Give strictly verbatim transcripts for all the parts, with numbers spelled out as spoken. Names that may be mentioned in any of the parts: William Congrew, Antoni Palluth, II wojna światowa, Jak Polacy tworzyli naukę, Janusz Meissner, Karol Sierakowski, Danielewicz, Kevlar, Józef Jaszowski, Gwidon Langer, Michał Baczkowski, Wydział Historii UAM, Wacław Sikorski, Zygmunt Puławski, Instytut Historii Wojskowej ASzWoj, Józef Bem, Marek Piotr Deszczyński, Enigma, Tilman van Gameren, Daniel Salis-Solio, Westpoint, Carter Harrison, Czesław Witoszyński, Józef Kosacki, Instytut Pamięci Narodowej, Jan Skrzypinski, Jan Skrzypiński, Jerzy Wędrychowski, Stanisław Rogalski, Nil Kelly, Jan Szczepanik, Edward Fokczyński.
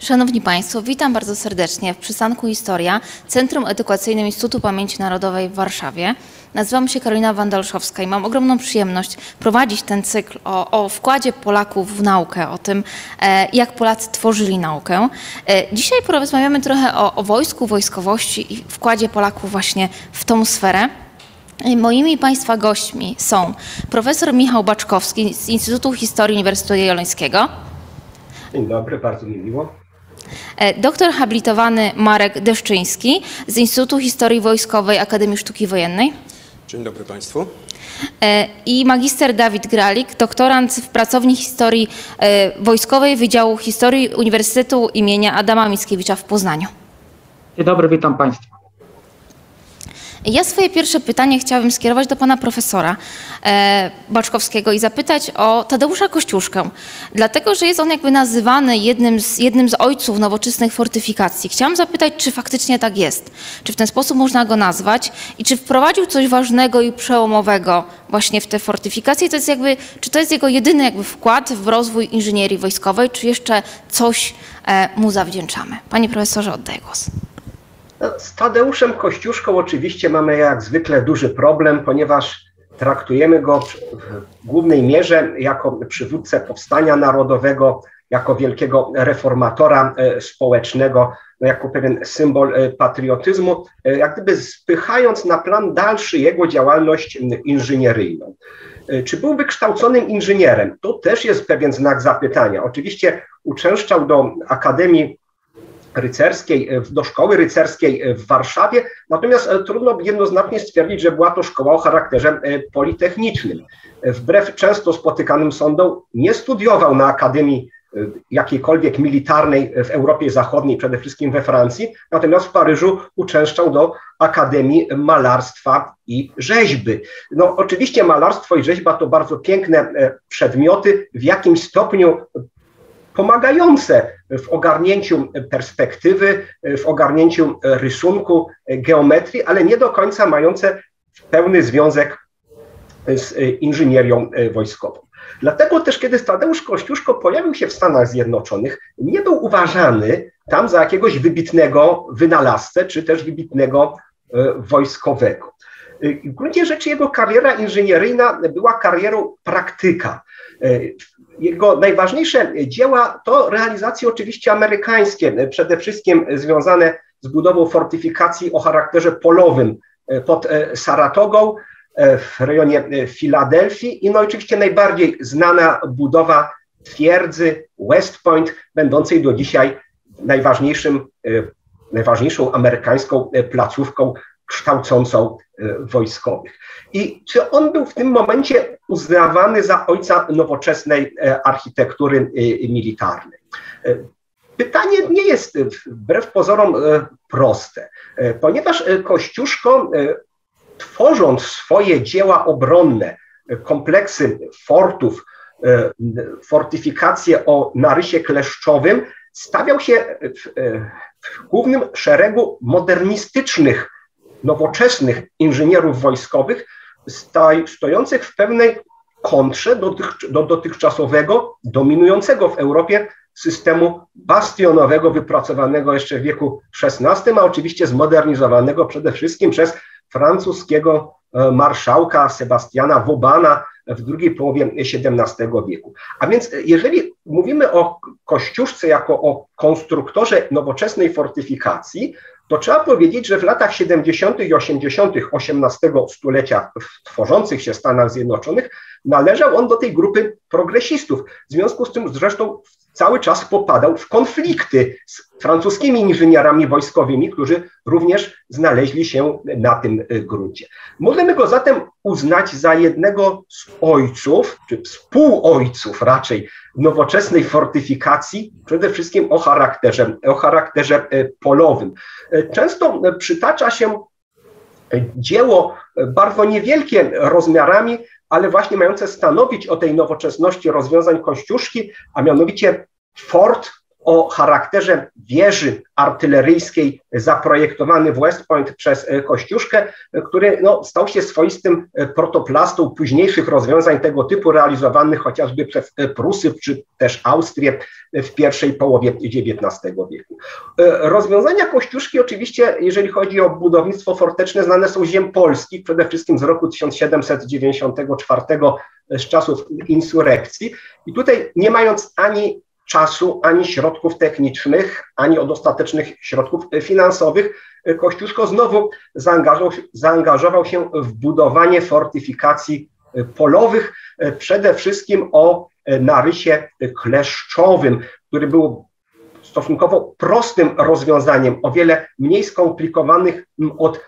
Szanowni Państwo, witam bardzo serdecznie w przystanku Historia, Centrum Edukacyjnym Instytutu Pamięci Narodowej w Warszawie. Nazywam się Karolina Wanda Olszowska i mam ogromną przyjemność prowadzić ten cykl o, o wkładzie Polaków w naukę, o tym, e, jak Polacy tworzyli naukę. E, dzisiaj porozmawiamy trochę o, o wojsku, wojskowości i wkładzie Polaków właśnie w tą sferę. Moimi Państwa gośćmi są profesor Michał Baczkowski z Instytutu Historii Uniwersytetu Jagiellońskiego. Dzień dobry, bardzo mi miło. Doktor habilitowany Marek Deszczyński z Instytutu Historii Wojskowej Akademii Sztuki Wojennej. Dzień dobry Państwu. I magister Dawid Gralik, doktorant w Pracowni Historii Wojskowej Wydziału Historii Uniwersytetu imienia Adama Mickiewicza w Poznaniu. Dzień dobry, witam Państwa. Ja swoje pierwsze pytanie chciałabym skierować do pana profesora Baczkowskiego i zapytać o Tadeusza Kościuszkę, dlatego że jest on jakby nazywany jednym z, jednym z ojców nowoczesnych fortyfikacji. Chciałam zapytać, czy faktycznie tak jest, czy w ten sposób można go nazwać i czy wprowadził coś ważnego i przełomowego właśnie w te fortyfikacje. To jest jakby, czy to jest jego jedyny jakby wkład w rozwój inżynierii wojskowej, czy jeszcze coś mu zawdzięczamy? Panie profesorze, oddaję głos. Z Tadeuszem Kościuszką oczywiście mamy jak zwykle duży problem, ponieważ traktujemy go w głównej mierze jako przywódcę powstania narodowego, jako wielkiego reformatora społecznego, jako pewien symbol patriotyzmu, jak gdyby spychając na plan dalszy jego działalność inżynieryjną. Czy był wykształconym inżynierem? To też jest pewien znak zapytania. Oczywiście uczęszczał do Akademii Rycerskiej, do szkoły rycerskiej w Warszawie, natomiast trudno jednoznacznie stwierdzić, że była to szkoła o charakterze politechnicznym. Wbrew często spotykanym sądom nie studiował na akademii jakiejkolwiek militarnej w Europie Zachodniej, przede wszystkim we Francji, natomiast w Paryżu uczęszczał do Akademii Malarstwa i Rzeźby. No oczywiście malarstwo i rzeźba to bardzo piękne przedmioty, w jakimś stopniu pomagające w ogarnięciu perspektywy, w ogarnięciu rysunku, geometrii, ale nie do końca mające pełny związek z inżynierią wojskową. Dlatego też, kiedy Tadeusz Kościuszko pojawił się w Stanach Zjednoczonych, nie był uważany tam za jakiegoś wybitnego wynalazcę, czy też wybitnego wojskowego. W gruncie rzeczy jego kariera inżynieryjna była karierą praktyka. Jego najważniejsze dzieła to realizacje oczywiście amerykańskie, przede wszystkim związane z budową fortyfikacji o charakterze polowym pod Saratogą w rejonie Filadelfii i no oczywiście najbardziej znana budowa twierdzy Westpoint, będącej do dzisiaj najważniejszym, najważniejszą amerykańską placówką kształcącą wojskowych. I czy on był w tym momencie uznawany za ojca nowoczesnej architektury militarnej? Pytanie nie jest wbrew pozorom proste, ponieważ Kościuszko, tworząc swoje dzieła obronne, kompleksy fortów, fortyfikacje o narysie kleszczowym, stawiał się w, w głównym szeregu modernistycznych, nowoczesnych inżynierów wojskowych, stojących w pewnej kontrze do, do dotychczasowego, dominującego w Europie systemu bastionowego, wypracowanego jeszcze w wieku szesnastym, a oczywiście zmodernizowanego przede wszystkim przez francuskiego marszałka Sebastiana Vaubana w drugiej połowie siedemnastego wieku. A więc jeżeli mówimy o Kościuszce jako o konstruktorze nowoczesnej fortyfikacji, to trzeba powiedzieć, że w latach siedemdziesiątych i osiemdziesiątych osiemnastego stulecia w tworzących się Stanach Zjednoczonych należał on do tej grupy progresistów. W związku z tym zresztą cały czas popadał w konflikty z francuskimi inżynierami wojskowymi, którzy również znaleźli się na tym gruncie. Możemy go zatem uznać za jednego z ojców, czy współojców raczej, nowoczesnej fortyfikacji, przede wszystkim o charakterze, o charakterze polowym. Często przytacza się dzieło bardzo niewielkie rozmiarami, ale właśnie mające stanowić o tej nowoczesności rozwiązań Kościuszki, a mianowicie fort o charakterze wieży artyleryjskiej zaprojektowany w West Point przez Kościuszkę, który no, stał się swoistym protoplastą późniejszych rozwiązań tego typu realizowanych chociażby przez Prusy czy też Austrię w pierwszej połowie dziewiętnastego wieku. Rozwiązania Kościuszki oczywiście, jeżeli chodzi o budownictwo forteczne, znane są z ziem polskich, przede wszystkim z roku tysiąc siedemset dziewięćdziesiątego czwartego, z czasów insurekcji. I tutaj nie mając ani czasu, ani środków technicznych, ani od ostatecznych środków finansowych, Kościuszko znowu zaangażował, zaangażował się w budowanie fortyfikacji polowych, przede wszystkim o narysie kleszczowym, który był stosunkowo prostym rozwiązaniem, o wiele mniej skomplikowanych od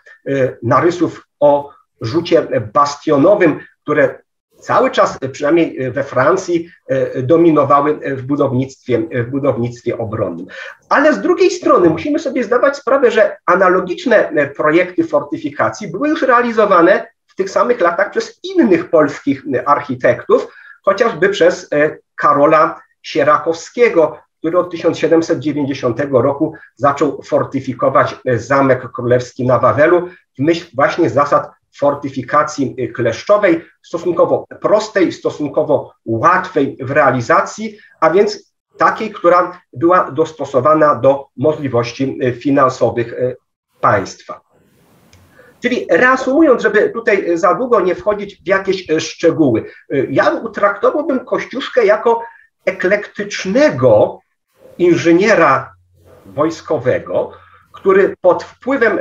narysów o rzucie bastionowym, które cały czas, przynajmniej we Francji, dominowały w budownictwie, w budownictwie obronnym. Ale z drugiej strony musimy sobie zdawać sprawę, że analogiczne projekty fortyfikacji były już realizowane w tych samych latach przez innych polskich architektów, chociażby przez Karola Sierakowskiego, który od tysiąc siedemset dziewięćdziesiątego roku zaczął fortyfikować Zamek Królewski na Wawelu w myśl właśnie zasad fortyfikacji kleszczowej, stosunkowo prostej, stosunkowo łatwej w realizacji, a więc takiej, która była dostosowana do możliwości finansowych państwa. Czyli reasumując, żeby tutaj za długo nie wchodzić w jakieś szczegóły, ja utraktowałbym Kościuszkę jako eklektycznego inżyniera wojskowego, który pod wpływem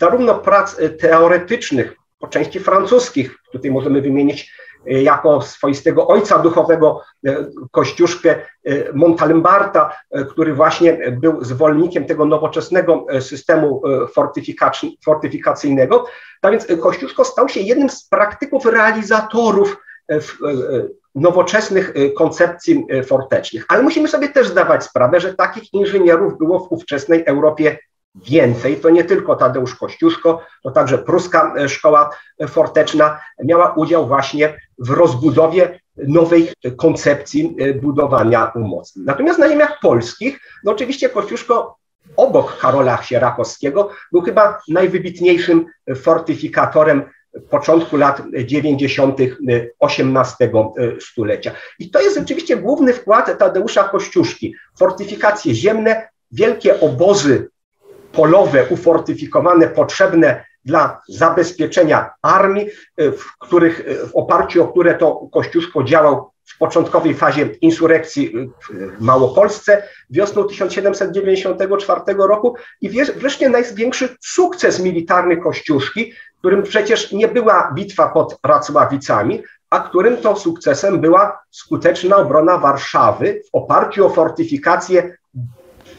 zarówno prac teoretycznych, po części francuskich, tutaj możemy wymienić jako swoistego ojca duchowego Kościuszkę Montalemberta, który właśnie był zwolennikiem tego nowoczesnego systemu fortyfikacyjnego. A więc Kościuszko stał się jednym z praktyków realizatorów nowoczesnych koncepcji fortecznych. Ale musimy sobie też zdawać sprawę, że takich inżynierów było w ówczesnej Europie więcej. To nie tylko Tadeusz Kościuszko, to także pruska szkoła forteczna miała udział właśnie w rozbudowie nowej koncepcji budowania umocnień. Natomiast na ziemiach polskich, no oczywiście Kościuszko obok Karola Sierakowskiego był chyba najwybitniejszym fortyfikatorem początku lat dziewięćdziesiątych osiemnastego stulecia. I to jest rzeczywiście główny wkład Tadeusza Kościuszki. Fortyfikacje ziemne, wielkie obozy polowe, ufortyfikowane, potrzebne dla zabezpieczenia armii, w których, w oparciu o które to Kościuszko działał w początkowej fazie insurekcji w Małopolsce wiosną tysiąc siedemset dziewięćdziesiątego czwartego roku i wreszcie największy sukces militarny Kościuszki, którym przecież nie była bitwa pod Racławicami, a którym to sukcesem była skuteczna obrona Warszawy w oparciu o fortyfikacje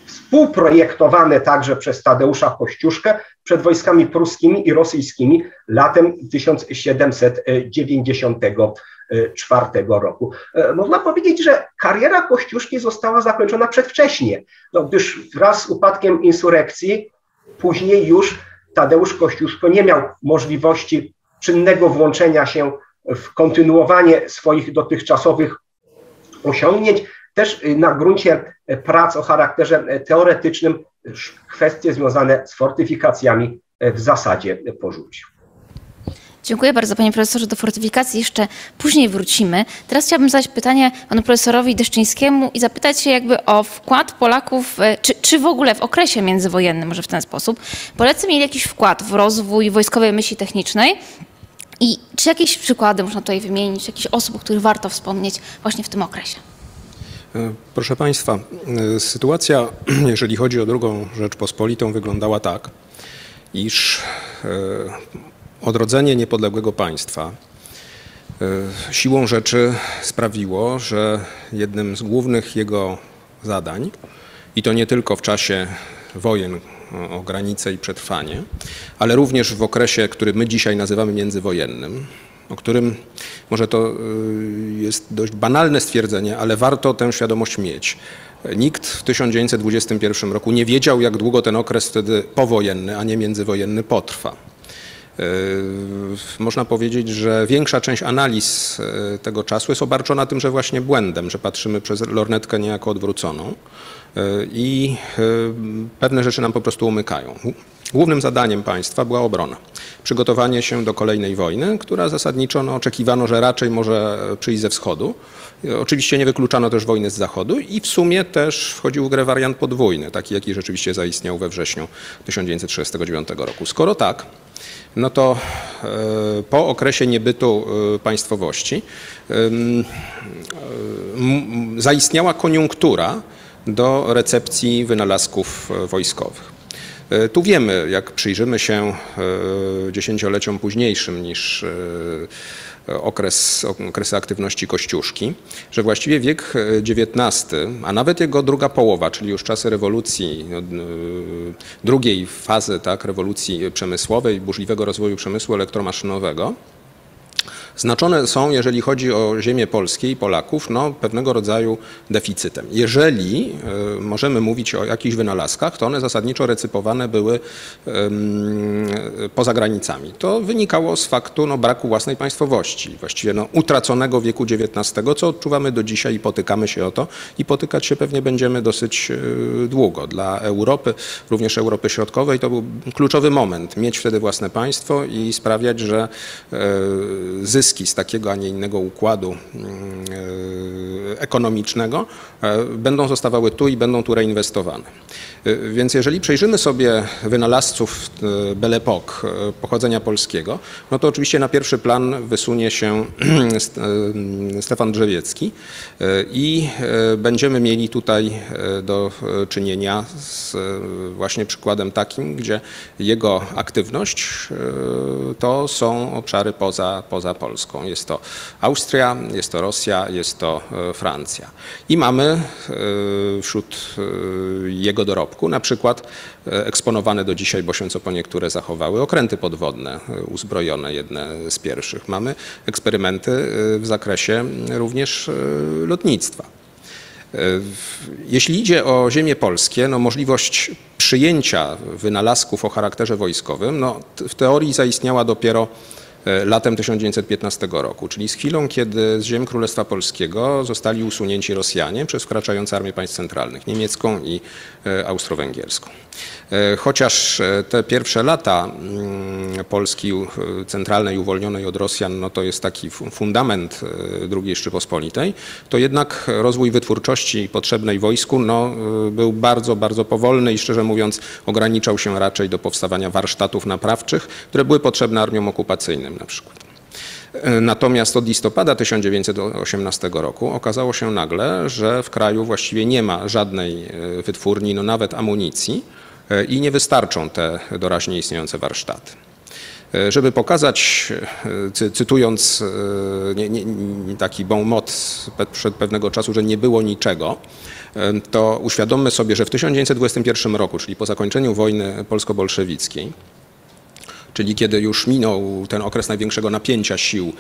współprojektowane także przez Tadeusza Kościuszkę przed wojskami pruskimi i rosyjskimi latem tysiąc siedemset dziewięćdziesiątego czwartego roku. Można powiedzieć, że kariera Kościuszki została zakończona przedwcześnie, no gdyż wraz z upadkiem insurekcji później już Tadeusz Kościuszko nie miał możliwości czynnego włączenia się w kontynuowanie swoich dotychczasowych osiągnięć. Też na gruncie prac o charakterze teoretycznym kwestie związane z fortyfikacjami w zasadzie porzucił. Dziękuję bardzo, panie profesorze. Do fortyfikacji jeszcze później wrócimy. Teraz chciałabym zadać pytanie panu profesorowi Deszczyńskiemu i zapytać się jakby o wkład Polaków, czy, czy w ogóle w okresie międzywojennym, może w ten sposób, Polacy mieli jakiś wkład w rozwój wojskowej myśli technicznej i czy jakieś przykłady można tutaj wymienić, jakichś osób, o których warto wspomnieć właśnie w tym okresie? Proszę państwa, sytuacja, jeżeli chodzi o drugą Rzeczpospolitą, wyglądała tak, iż odrodzenie niepodległego państwa siłą rzeczy sprawiło, że jednym z głównych jego zadań, i to nie tylko w czasie wojen o granicę i przetrwanie, ale również w okresie, który my dzisiaj nazywamy międzywojennym, o którym może to jest dość banalne stwierdzenie, ale warto tę świadomość mieć. Nikt w tysiąc dziewięćset dwudziestym pierwszym roku nie wiedział, jak długo ten okres wtedy powojenny, a nie międzywojenny potrwa. Można powiedzieć, że większa część analiz tego czasu jest obarczona tym, że właśnie błędem, że patrzymy przez lornetkę niejako odwróconą i pewne rzeczy nam po prostu umykają. Głównym zadaniem państwa była obrona. Przygotowanie się do kolejnej wojny, która zasadniczo no, oczekiwano, że raczej może przyjść ze wschodu. Oczywiście nie wykluczano też wojny z zachodu i w sumie też wchodził w grę wariant podwójny, taki jaki rzeczywiście zaistniał we wrześniu tysiąc dziewięćset trzydziestego dziewiątego roku. Skoro tak, no to po okresie niebytu państwowości zaistniała koniunktura do recepcji wynalazków wojskowych. Tu wiemy, jak przyjrzymy się dziesięcioleciom późniejszym niż okres, okresy aktywności Kościuszki, że właściwie wiek dziewiętnasty, a nawet jego druga połowa, czyli już czasy rewolucji, drugiej fazy, tak, rewolucji przemysłowej, burzliwego rozwoju przemysłu elektromaszynowego, znaczone są, jeżeli chodzi o ziemię polskie i Polaków, no, pewnego rodzaju deficytem. Jeżeli y, możemy mówić o jakichś wynalazkach, to one zasadniczo recypowane były y, y, poza granicami. To wynikało z faktu no, braku własnej państwowości, właściwie no, utraconego wieku dziewiętnastego, co odczuwamy do dzisiaj i potykamy się o to i potykać się pewnie będziemy dosyć y, długo. Dla Europy, również Europy Środkowej, to był kluczowy moment, mieć wtedy własne państwo i sprawiać, że y, zysk z takiego, a nie innego układu ekonomicznego będą zostawały tu i będą tu reinwestowane. Więc jeżeli przejrzymy sobie wynalazców Belle Époque pochodzenia polskiego, no to oczywiście na pierwszy plan wysunie się Stefan Drzewiecki i będziemy mieli tutaj do czynienia z właśnie przykładem takim, gdzie jego aktywność to są obszary poza, poza Polską. Jest to Austria, jest to Rosja, jest to Francja. I mamy wśród jego dorobku na przykład eksponowane do dzisiaj, bo się co po niektóre zachowały, okręty podwodne uzbrojone, jedne z pierwszych. Mamy eksperymenty w zakresie również lotnictwa. Jeśli idzie o ziemię polskie, no możliwość przyjęcia wynalazków o charakterze wojskowym, no w teorii zaistniała dopiero latem tysiąc dziewięćset piętnastego roku, czyli z chwilą, kiedy z ziem Królestwa Polskiego zostali usunięci Rosjanie przez wkraczające armie państw centralnych, niemiecką i austro-węgierską. Chociaż te pierwsze lata Polski centralnej, uwolnionej od Rosjan, no to jest taki fundament drugiej Rzeczypospolitej, to jednak rozwój wytwórczości potrzebnej wojsku no, był bardzo, bardzo powolny i szczerze mówiąc ograniczał się raczej do powstawania warsztatów naprawczych, które były potrzebne armiom okupacyjnym na przykład. Natomiast od listopada tysiąc dziewięćset osiemnastego roku okazało się nagle, że w kraju właściwie nie ma żadnej wytwórni, no nawet amunicji, i nie wystarczą te doraźnie istniejące warsztaty. Żeby pokazać, cy, cytując nie, nie, taki bon mot sprzed pewnego czasu, że nie było niczego, to uświadommy sobie, że w tysiąc dziewięćset dwudziestym pierwszym roku, czyli po zakończeniu wojny polsko-bolszewickiej, czyli kiedy już minął ten okres największego napięcia sił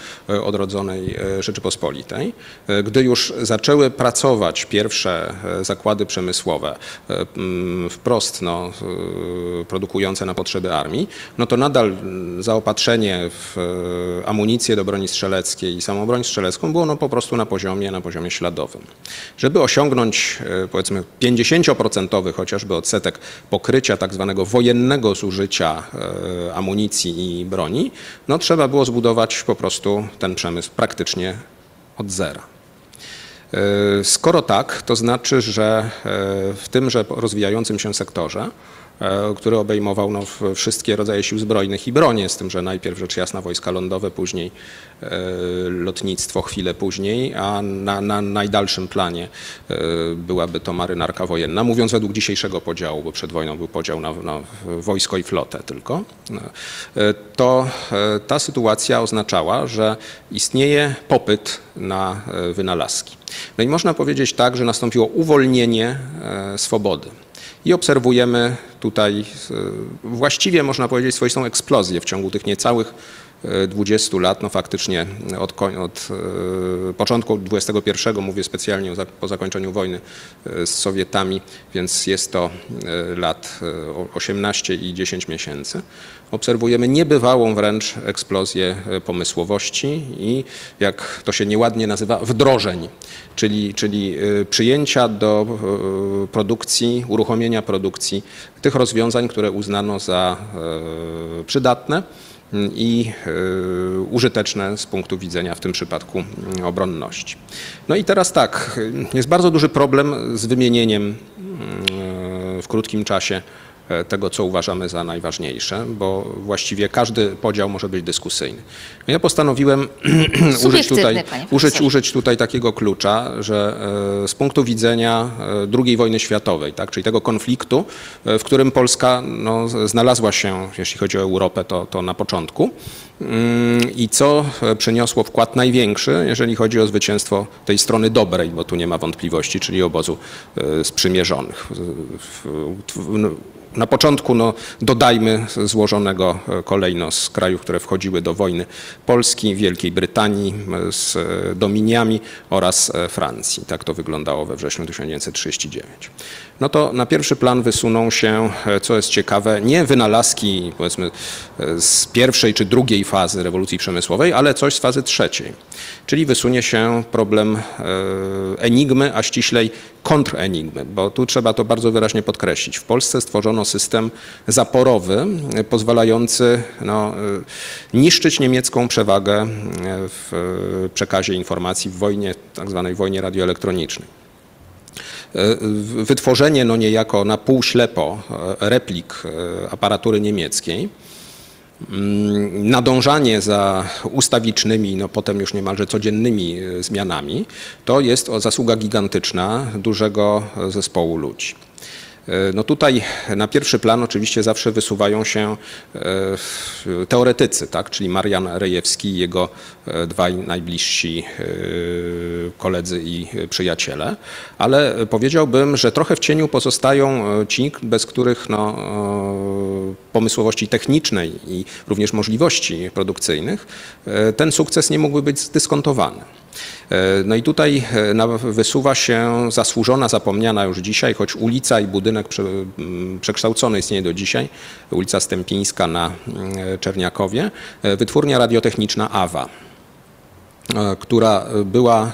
odrodzonej Rzeczypospolitej, gdy już zaczęły pracować pierwsze zakłady przemysłowe wprost no, produkujące na potrzeby armii, no to nadal zaopatrzenie w amunicję do broni strzeleckiej i samą broń strzelecką było no po prostu na poziomie, na poziomie śladowym. Żeby osiągnąć powiedzmy pięćdziesięcioprocentowy chociażby odsetek pokrycia tak zwanego wojennego zużycia amunicji i broni, no trzeba było zbudować po prostu ten przemysł praktycznie od zera. Skoro tak, to znaczy, że w tymże rozwijającym się sektorze, który obejmował no, wszystkie rodzaje sił zbrojnych i bronie, z tym, że najpierw rzecz jasna wojska lądowe, później lotnictwo chwilę później, a na, na najdalszym planie byłaby to marynarka wojenna, mówiąc według dzisiejszego podziału, bo przed wojną był podział na, na wojsko i flotę tylko, to ta sytuacja oznaczała, że istnieje popyt na wynalazki. No i można powiedzieć tak, że nastąpiło uwolnienie swobody. I obserwujemy tutaj właściwie można powiedzieć swoistą eksplozję w ciągu tych niecałych dwudziestu lat, no faktycznie od, od początku dwudziestego pierwszego, mówię specjalnie po zakończeniu wojny z Sowietami, więc jest to lat osiemnaście i dziesięć miesięcy. Obserwujemy niebywałą wręcz eksplozję pomysłowości i, jak to się nieładnie nazywa, wdrożeń, czyli, czyli przyjęcia do produkcji, uruchomienia produkcji tych rozwiązań, które uznano za przydatne i użyteczne z punktu widzenia w tym przypadku obronności. No i teraz tak, jest bardzo duży problem z wymienieniem w krótkim czasie tego, co uważamy za najważniejsze, bo właściwie każdy podział może być dyskusyjny. Ja postanowiłem użyć tutaj, użyć, użyć tutaj takiego klucza, że z punktu widzenia drugiej wojny światowej, tak, czyli tego konfliktu, w którym Polska no, znalazła się, jeśli chodzi o Europę, to, to na początku i co przyniosło wkład największy, jeżeli chodzi o zwycięstwo tej strony dobrej, bo tu nie ma wątpliwości, czyli obozu sprzymierzonych. Na początku, no, dodajmy, złożonego kolejno z krajów, które wchodziły do wojny: Polski, Wielkiej Brytanii z dominiami oraz Francji. Tak to wyglądało we wrześniu tysiąc dziewięćset trzydziestego dziewiątego. No to na pierwszy plan wysuną się, co jest ciekawe, nie wynalazki, powiedzmy, z pierwszej czy drugiej fazy rewolucji przemysłowej, ale coś z fazy trzeciej. Czyli wysunie się problem enigmy, a ściślej kontrenigmy, bo tu trzeba to bardzo wyraźnie podkreślić. W Polsce stworzono system zaporowy, pozwalający no, niszczyć niemiecką przewagę w przekazie informacji w wojnie, tak zwanej wojnie radioelektronicznej. Wytworzenie no niejako na pół ślepo replik aparatury niemieckiej, nadążanie za ustawicznymi, no potem już niemalże codziennymi zmianami, to jest zasługa gigantyczna dużego zespołu ludzi. No tutaj na pierwszy plan oczywiście zawsze wysuwają się teoretycy, tak? Czyli Marian Rejewski i jego dwaj najbliżsi koledzy i przyjaciele, ale powiedziałbym, że trochę w cieniu pozostają ci, bez których no, pomysłowości technicznej i również możliwości produkcyjnych ten sukces nie mógłby być zdyskontowany. No i tutaj wysuwa się zasłużona, zapomniana już dzisiaj, choć ulica i budynek przekształcony istnieje do dzisiaj, ulica Stępińska na Czerniakowie, wytwórnia radiotechniczna AWA, która była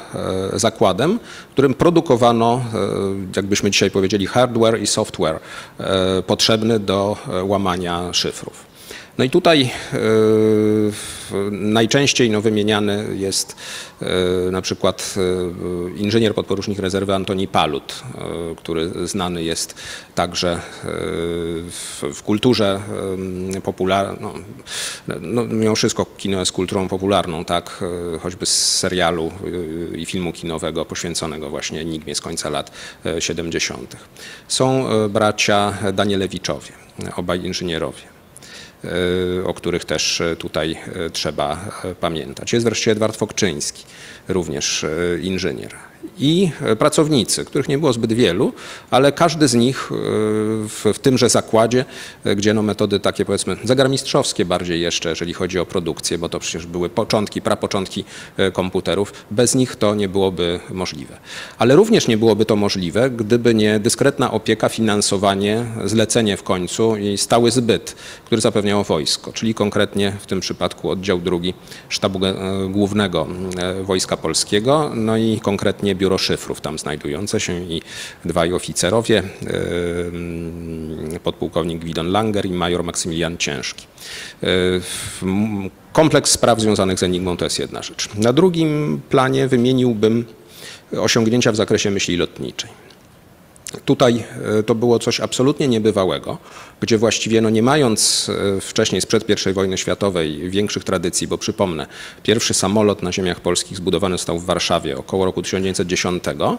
zakładem, w którym produkowano, jakbyśmy dzisiaj powiedzieli, hardware i software potrzebny do łamania szyfrów. No i tutaj y, najczęściej no, wymieniany jest y, na przykład y, inżynier podporucznik rezerwy Antoni Palluth, y, który znany jest także y, w, w kulturze y, popularnej, no, no, mimo wszystko kino jest kulturą popularną, tak, y, choćby z serialu i y, filmu kinowego poświęconego właśnie enigmie z końca lat siedemdziesiątych. Są y, bracia Danielewiczowie, obaj inżynierowie, o których też tutaj trzeba pamiętać. Jest wreszcie Edward Fokczyński, również inżynier. I pracownicy, których nie było zbyt wielu, ale każdy z nich w, w tymże zakładzie, gdzie no metody takie, powiedzmy, zagarmistrzowskie bardziej jeszcze, jeżeli chodzi o produkcję, bo to przecież były początki, prapoczątki komputerów, bez nich to nie byłoby możliwe. Ale również nie byłoby to możliwe, gdyby nie dyskretna opieka, finansowanie, zlecenie w końcu i stały zbyt, który zapewniało wojsko, czyli konkretnie w tym przypadku oddział drugi Sztabu Głównego Wojska Polskiego, no i konkretnie Biuro Szyfrów tam znajdujące się i dwaj oficerowie, podpułkownik Gwidon Langer i major Maksymilian Ciężki. Kompleks spraw związanych z enigmą to jest jedna rzecz. Na drugim planie wymieniłbym osiągnięcia w zakresie myśli lotniczej. Tutaj to było coś absolutnie niebywałego, gdzie właściwie no nie mając wcześniej sprzed pierwszej wojny światowej większych tradycji, bo przypomnę, pierwszy samolot na ziemiach polskich zbudowany został w Warszawie około roku tysiąc dziewięćset dziesiątego,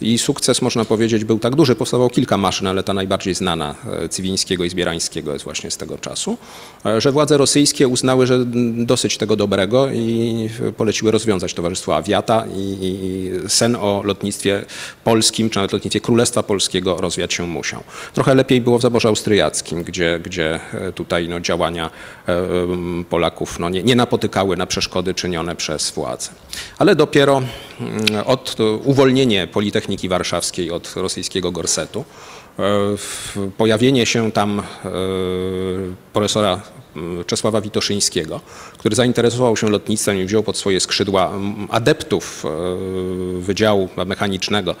I sukces, można powiedzieć, był tak duży. Powstawało kilka maszyn, ale ta najbardziej znana, Cywińskiego i Zbierańskiego, jest właśnie z tego czasu, że władze rosyjskie uznały, że dosyć tego dobrego i poleciły rozwiązać Towarzystwo Awiata i sen o lotnictwie polskim, czy nawet lotnictwie Królestwa Polskiego rozwiać się musiał. Trochę lepiej było w zaborze austriackim, gdzie, gdzie tutaj no, działania Polaków no, nie, nie napotykały na przeszkody czynione przez władze. Ale dopiero od uwolnienie Politechniki Warszawskiej od rosyjskiego gorsetu, pojawienie się tam profesora Czesława Witoszyńskiego, który zainteresował się lotnictwem i wziął pod swoje skrzydła adeptów Wydziału Mechanicznego,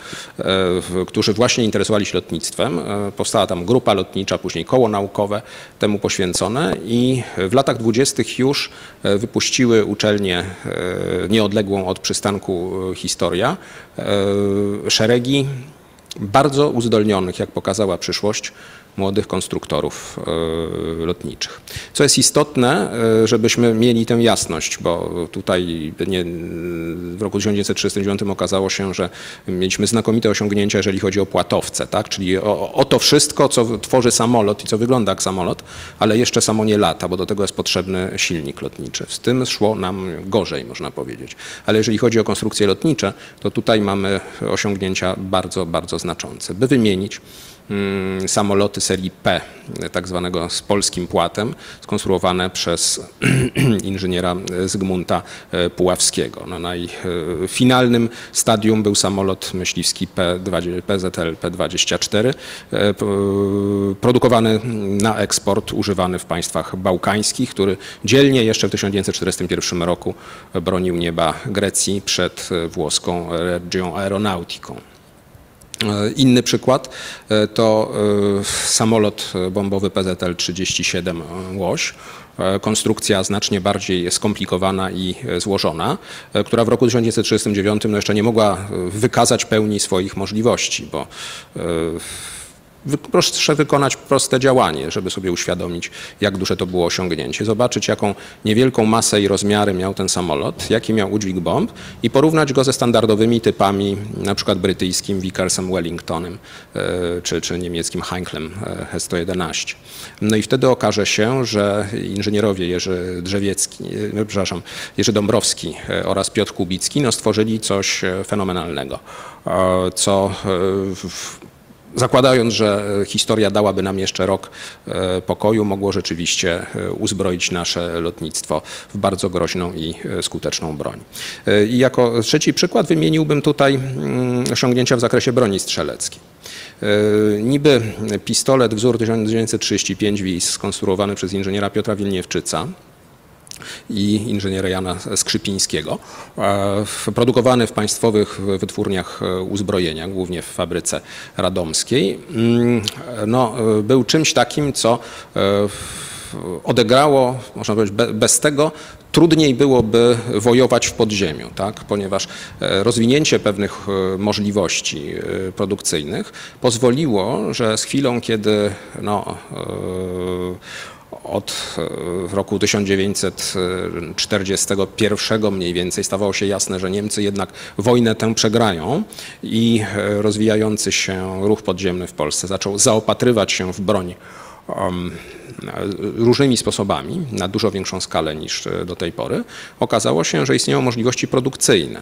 którzy właśnie interesowali się lotnictwem. Powstała tam grupa lotnicza, później koło naukowe temu poświęcone i w latach dwudziestych już wypuściły uczelnię nieodległą od przystanku Historia, szeregi bardzo uzdolnionych, jak pokazała przyszłość, młodych konstruktorów lotniczych. Co jest istotne, żebyśmy mieli tę jasność, bo tutaj nie, w roku tysiąc dziewięćset trzydziestym dziewiątym okazało się, że mieliśmy znakomite osiągnięcia, jeżeli chodzi o płatowce, tak? Czyli o, o to wszystko, co tworzy samolot i co wygląda jak samolot, ale jeszcze samo nie lata, bo do tego jest potrzebny silnik lotniczy. Z tym szło nam gorzej, można powiedzieć. Ale jeżeli chodzi o konstrukcje lotnicze, to tutaj mamy osiągnięcia bardzo, bardzo znaczące. By wymienić samoloty serii P, tak zwanego z polskim płatem, skonstruowane przez inżyniera Zygmunta Puławskiego. Na najfinalnym stadium był samolot myśliwski P Z L P dwadzieścia cztery, produkowany na eksport, używany w państwach bałkańskich, który dzielnie jeszcze w tysiąc dziewięćset czterdziestym pierwszym roku bronił nieba Grecji przed włoską Regią Aeronautiką. Inny przykład to samolot bombowy P Z L trzydzieści siedem Łoś. Konstrukcja znacznie bardziej skomplikowana i złożona, która w roku tysiąc dziewięćset trzydziestym dziewiątym no jeszcze nie mogła wykazać pełni swoich możliwości, bo proszę wykonać proste działanie, żeby sobie uświadomić, jak duże to było osiągnięcie, zobaczyć, jaką niewielką masę i rozmiary miał ten samolot, jaki miał udźwig bomb i porównać go ze standardowymi typami, na przykład brytyjskim Vickersem Wellingtonem czy, czy niemieckim Heinklem H sto jedenaście. No i wtedy okaże się, że inżynierowie Jerzy Drzewiecki, przepraszam, Jerzy Dąbrowski oraz Piotr Kubicki no, stworzyli coś fenomenalnego, co w zakładając, że historia dałaby nam jeszcze rok pokoju, mogło rzeczywiście uzbroić nasze lotnictwo w bardzo groźną i skuteczną broń. I jako trzeci przykład wymieniłbym tutaj osiągnięcia w zakresie broni strzeleckiej. Niby pistolet wzór tysiąc dziewięćset trzydzieści pięć V I S skonstruowany przez inżyniera Piotra Wilniewczyca i inżyniera Jana Skrzypińskiego, produkowany w państwowych wytwórniach uzbrojenia, głównie w fabryce radomskiej, no, był czymś takim, co odegrało, można powiedzieć, bez tego trudniej byłoby wojować w podziemiu, tak? Ponieważ rozwinięcie pewnych możliwości produkcyjnych pozwoliło, że z chwilą, kiedy no, od roku tysiąc dziewięćset czterdziestego pierwszego mniej więcej stawało się jasne, że Niemcy jednak wojnę tę przegrają i rozwijający się ruch podziemny w Polsce zaczął zaopatrywać się w broń um, różnymi sposobami, na dużo większą skalę niż do tej pory. Okazało się, że istnieją możliwości produkcyjne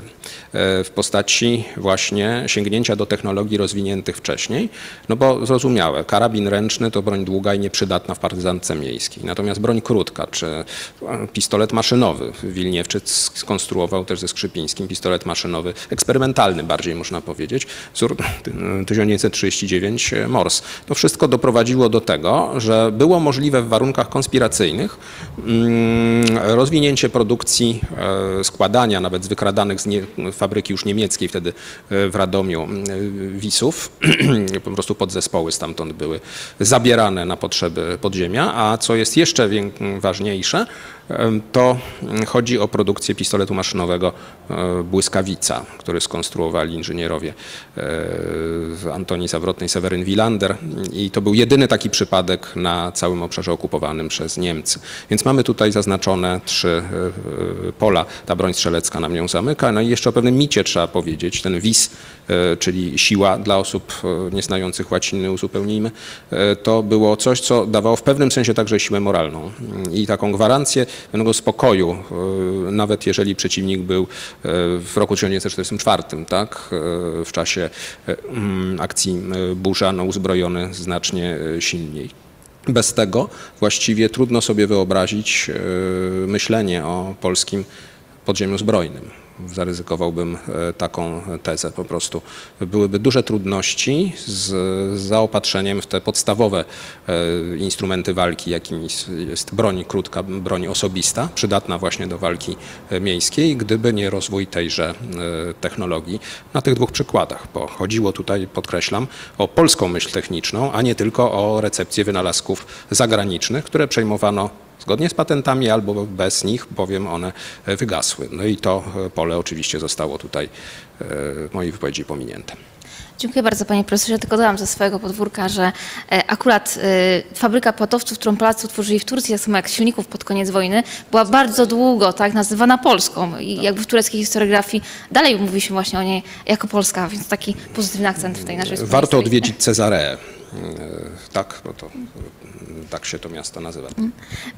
w postaci właśnie sięgnięcia do technologii rozwiniętych wcześniej, no bo zrozumiałe, karabin ręczny to broń długa i nieprzydatna w partyzance miejskiej, natomiast broń krótka, czy pistolet maszynowy. Wilniewczyc skonstruował też ze Skrzypińskim pistolet maszynowy, eksperymentalny bardziej można powiedzieć, wzór tysiąc dziewięćset trzydzieści dziewięć Mors. To wszystko doprowadziło do tego, że było możliwe w warunkach konspiracyjnych rozwinięcie produkcji składania nawet z wykradanych z nie, fabryki już niemieckiej wtedy w Radomiu wisów, po prostu podzespoły stamtąd były zabierane na potrzeby podziemia, a co jest jeszcze ważniejsze, to chodzi o produkcję pistoletu maszynowego Błyskawica, który skonstruowali inżynierowie Antoni Zawrotny i Seweryn Wilander, i to był jedyny taki przypadek na całym obszarze okupowanym przez Niemcy. Więc mamy tutaj zaznaczone trzy pola. Ta broń strzelecka nam ją zamyka. No i jeszcze o pewnym micie trzeba powiedzieć. Ten V I S, czyli siła dla osób nieznających łaciny, uzupełnijmy, to było coś, co dawało w pewnym sensie także siłę moralną i taką gwarancję pewnego spokoju, nawet jeżeli przeciwnik był w roku tysiąc dziewięćset czterdziestym czwartym, tak, w czasie akcji Burza, no, uzbrojony znacznie silniej. Bez tego właściwie trudno sobie wyobrazić myślenie o polskim podziemiu zbrojnym. Zaryzykowałbym taką tezę po prostu. Byłyby duże trudności z zaopatrzeniem w te podstawowe instrumenty walki, jakimi jest broń krótka, broń osobista, przydatna właśnie do walki miejskiej, gdyby nie rozwój tejże technologii. Na tych dwóch przykładach, bo chodziło tutaj, podkreślam, o polską myśl techniczną, a nie tylko o recepcję wynalazków zagranicznych, które przejmowano zgodnie z patentami albo bez nich, bowiem one wygasły. No i to pole oczywiście zostało tutaj w mojej wypowiedzi pominięte. Dziękuję bardzo, panie profesorze. Tylko dodam ze swojego podwórka, że akurat fabryka płatowców, którą Polacy utworzyli w Turcji, tak samo jak silników pod koniec wojny, była bardzo długo tak nazywana Polską i jakby w tureckiej historiografii dalej mówiliśmy właśnie o niej jako Polska, więc taki pozytywny akcent w tej naszej sprawie. Warto odwiedzić Cezareę. Tak, bo to, tak się to miasto nazywa.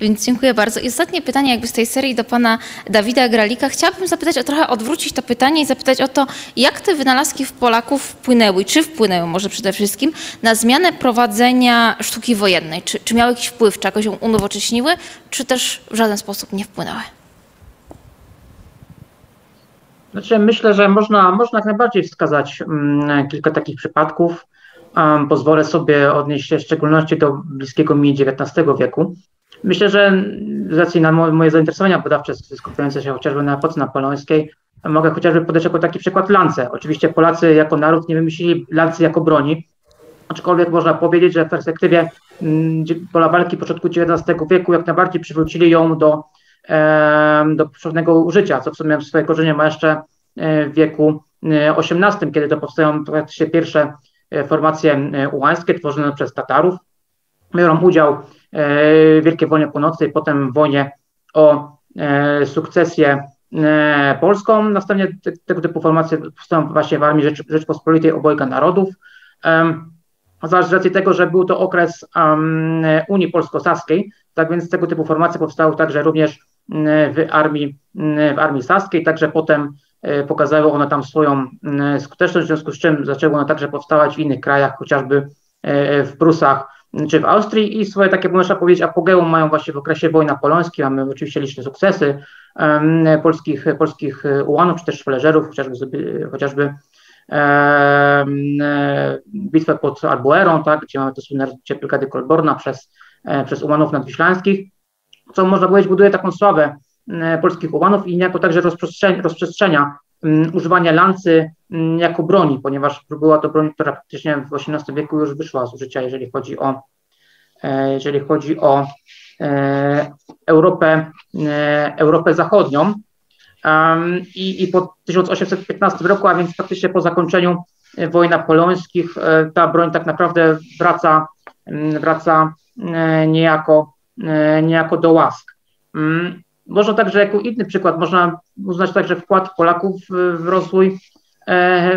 Więc dziękuję bardzo. I ostatnie pytanie jakby z tej serii do pana Dawida Gralika. Chciałabym zapytać, o trochę odwrócić to pytanie i zapytać o to, jak te wynalazki w Polaków wpłynęły, czy wpłynęły może przede wszystkim na zmianę prowadzenia sztuki wojennej. Czy, czy miały jakiś wpływ, czy jakoś ją unowocześniły, czy też w żaden sposób nie wpłynęły? Znaczy, myślę, że można, można jak najbardziej wskazać mm, kilka takich przypadków. Pozwolę sobie odnieść się w szczególności do bliskiego mi dziewiętnastego wieku. Myślę, że z racji na moje zainteresowania badawcze skupiające się chociażby na epoce napoleońskiej, mogę chociażby podać jako taki przykład lance. Oczywiście Polacy jako naród nie wymyślili lancy jako broni, aczkolwiek można powiedzieć, że w perspektywie pola walki początku dziewiętnastego wieku jak najbardziej przywrócili ją do, do powszechnego użycia, co w sumie swoje korzenie ma jeszcze w wieku osiemnastym, kiedy to powstają praktycznie pierwsze formacje ułańskie tworzone przez Tatarów, biorą udział w Wielkiej Wojnie Północnej, potem w wojnie o sukcesję polską. Następnie tego typu formacje powstają właśnie w Armii Rzecz, Rzeczpospolitej Obojga Narodów. Z racji tego, że był to okres Unii Polsko-Saskiej, tak więc tego typu formacje powstały także również w Armii, w Armii Saskiej, także potem pokazały one tam swoją skuteczność, w związku z czym zaczęły one także powstawać w innych krajach, chociażby w Prusach czy w Austrii, i swoje takie, można powiedzieć, apogeum mają właśnie w okresie wojny napoleońskiej. Mamy oczywiście liczne sukcesy um, polskich, polskich ułanów, czy też szwależerów, chociażby, chociażby um, bitwę pod Albuerą, tak, gdzie mamy to słynne rozbicie blokady Kolborna przez, przez ułanów nadwiślańskich, co można powiedzieć buduje taką sławę polskich ułanów i niejako także rozprzestrzenia, rozprzestrzenia um, używania lancy um, jako broni, ponieważ była to broń, która praktycznie w osiemnastym wieku już wyszła z użycia, jeżeli chodzi o, e, jeżeli chodzi o e, Europę, e, Europę Zachodnią. Um, i, i po tysiąc osiemset piętnastym roku, a więc praktycznie po zakończeniu wojen napoleońskich, e, ta broń tak naprawdę wraca, wraca e, niejako, e, niejako do łask. Um, Można także jako inny przykład, można uznać także wkład Polaków w rozwój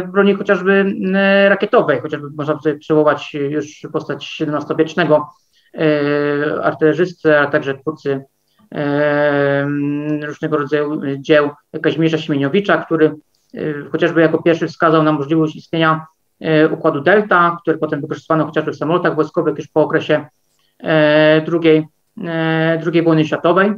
broni chociażby rakietowej, chociażby można tutaj przywołać już postać siedemnastowiecznego artylerzysty, ale także twórcy różnego rodzaju dzieł Kazimierza Siemieniowicza, który chociażby jako pierwszy wskazał na możliwość istnienia układu delta, który potem wykorzystywano chociażby w samolotach wojskowych już po okresie drugiej, drugiej wojny światowej,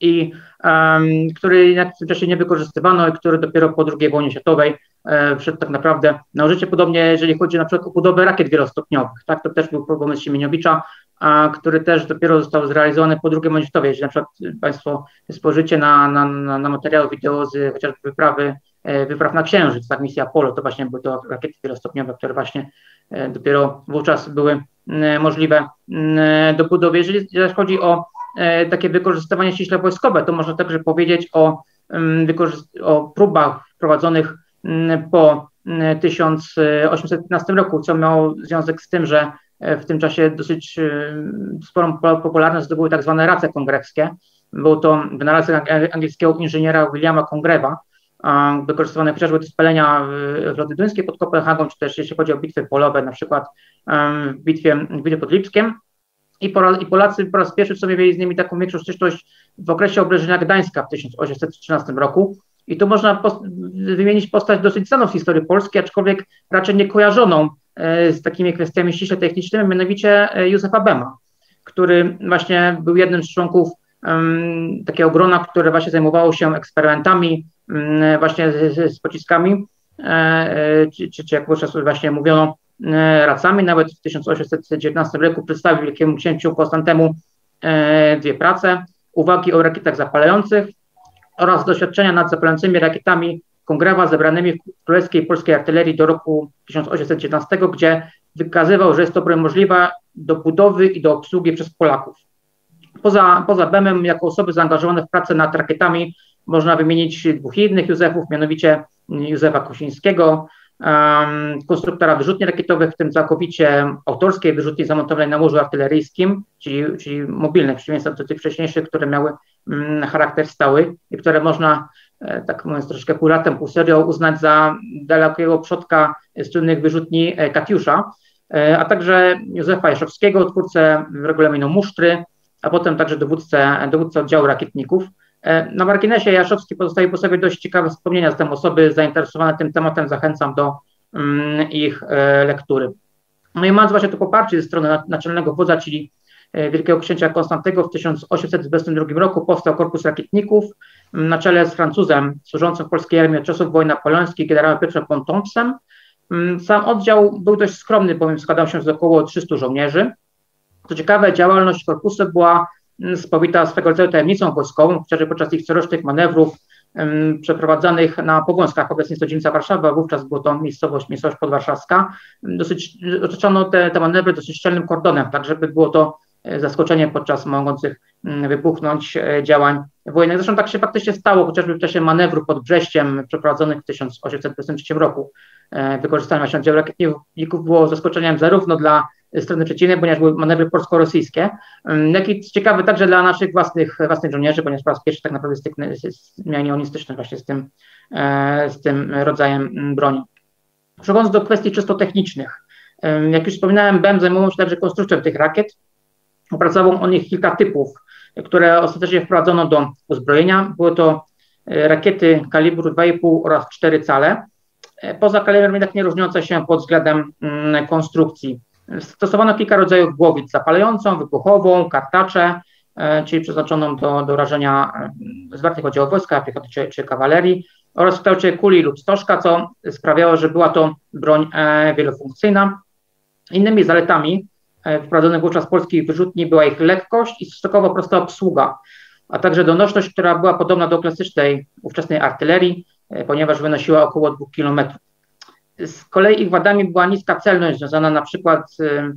i um, który jednak w tym czasie nie wykorzystywano i który dopiero po drugiej wojnie światowej e, wszedł tak naprawdę na użycie. Podobnie jeżeli chodzi na przykład o budowę rakiet wielostopniowych, tak, to też był pomysł Siemieniowicza, a, który też dopiero został zrealizowany po drugiej wojnie światowej. Jeżeli na przykład państwo spojrzycie na, na, na, na materiały wideo z chociażby wyprawy, e, wypraw na Księżyc, tak, misja Apollo, to właśnie były to rakiety wielostopniowe, które właśnie e, dopiero wówczas były e, możliwe e, do budowy. Jeżeli, jeżeli chodzi o takie wykorzystywanie ściśle wojskowe. To można także powiedzieć o, o próbach prowadzonych po tysiąc osiemset piętnastym roku, co miało związek z tym, że w tym czasie dosyć sporą popularność zdobyły tak zwane race kongrewskie. Był to wynalazek angielskiego inżyniera Williama Congrewa, wykorzystywany chociażby do spalenia floty duńskiej pod Kopenhagą, czy też jeśli chodzi o bitwy polowe, na przykład w bitwie, bitwie pod Lipskiem. I Polacy po raz pierwszy w sobie mieli z nimi taką większą styczność w okresie oblężenia Gdańska w tysiąc osiemset trzynastym roku. I tu można post wymienić postać dosyć znaną w historii Polski, aczkolwiek raczej nie kojarzoną z takimi kwestiami ściśle technicznymi, mianowicie Józefa Bema, który właśnie był jednym z członków um, takiego grona, które właśnie zajmowało się eksperymentami um, właśnie z, z pociskami, e, czy, czy jak wówczas właśnie mówiono, e, racami. Nawet w tysiąc osiemset dziewiętnastym roku przedstawił wielkiemu księciu Konstantemu e, dwie prace, uwagi o rakietach zapalających oraz doświadczenia nad zapalającymi rakietami Congrewa zebranymi w Królewskiej Polskiej Artylerii do roku tysiąc osiemset dziewiętnastego, gdzie wykazywał, że jest to broń możliwa do budowy i do obsługi przez Polaków. Poza, poza Bemem, jako osoby zaangażowane w pracę nad rakietami, można wymienić dwóch innych Józefów, mianowicie Józefa Kusińskiego, um, konstruktora wyrzutni rakietowych, w tym całkowicie autorskiej wyrzutni zamontowanej na murzu artyleryjskim, czyli, czyli mobilnych, w przeciwieństwie do tych wcześniejszych, które miały mm, charakter stały i które można, tak mówiąc troszkę pół latem, pół serio, uznać za dalekiego przodka słynnych wyrzutni Katiusza, a także Józefa Jaszowskiego, twórcę regulaminu musztry, a potem także dowódcę, dowódcę oddziału rakietników. Na marginesie Jaszowski pozostawił po sobie dość ciekawe wspomnienia, zatem osoby zainteresowane tym tematem zachęcam do um, ich e, lektury. No i mając właśnie to poparcie ze strony naczelnego wodza, czyli Wielkiego Księcia Konstantego, w tysiąc osiemset dwudziestym drugim roku powstał Korpus Rakietników na czele z Francuzem służącym w polskiej armii od czasów wojen napoleońskich, generałem Piotrem Pontompsem. Sam oddział był dość skromny, bowiem składał się z około trzystu żołnierzy. Co ciekawe, działalność korpusu była spowita swego rodzaju tajemnicą wojskową, chociażby podczas ich corocznych manewrów um, przeprowadzanych na Pogąskach, obecnie jest to dzielnica Warszawy, a wówczas była to miejscowość, miejscowość podwarszawska. Dosyć, otoczano te, te manewry dosyć szczelnym kordonem, tak żeby było to zaskoczenie podczas mogących wybuchnąć działań wojennych. Zresztą tak się faktycznie stało, chociażby w czasie manewru pod Brześciem przeprowadzonych w tysiąc osiemset dwudziestym trzecim roku. Wykorzystanie właśnie oddziału rakietników było zaskoczeniem zarówno dla strony przeciwnej, ponieważ były manewry polsko-rosyjskie, jak i ciekawe także dla naszych własnych, własnych żołnierzy, ponieważ po raz pierwszy tak naprawdę stykny, mieli oni styczność właśnie z tym, z tym rodzajem broni. Przechodząc do kwestii czysto technicznych. Jak już wspominałem, B E M zajmował się także konstrukcją tych rakiet. Opracował on ich kilka typów, które ostatecznie wprowadzono do uzbrojenia. Były to rakiety kalibru dwa i pół oraz cztery cale. Poza kalibrem jednak nie różniące się pod względem mm, konstrukcji. Stosowano kilka rodzajów głowic: zapalającą, wybuchową, kartacze, e, czyli przeznaczoną do, do rażenia e, zwartych oddziałów wojska, piechoty czy, czy kawalerii, oraz w kształcie kuli lub stożka, co sprawiało, że była to broń e, wielofunkcyjna. Innymi zaletami wprowadzonych wówczas polskich wyrzutni była ich lekkość i stosunkowo prosta obsługa, a także donośność, która była podobna do klasycznej ówczesnej artylerii, ponieważ wynosiła około dwóch kilometrów. Z kolei ich wadami była niska celność, związana na przykład z,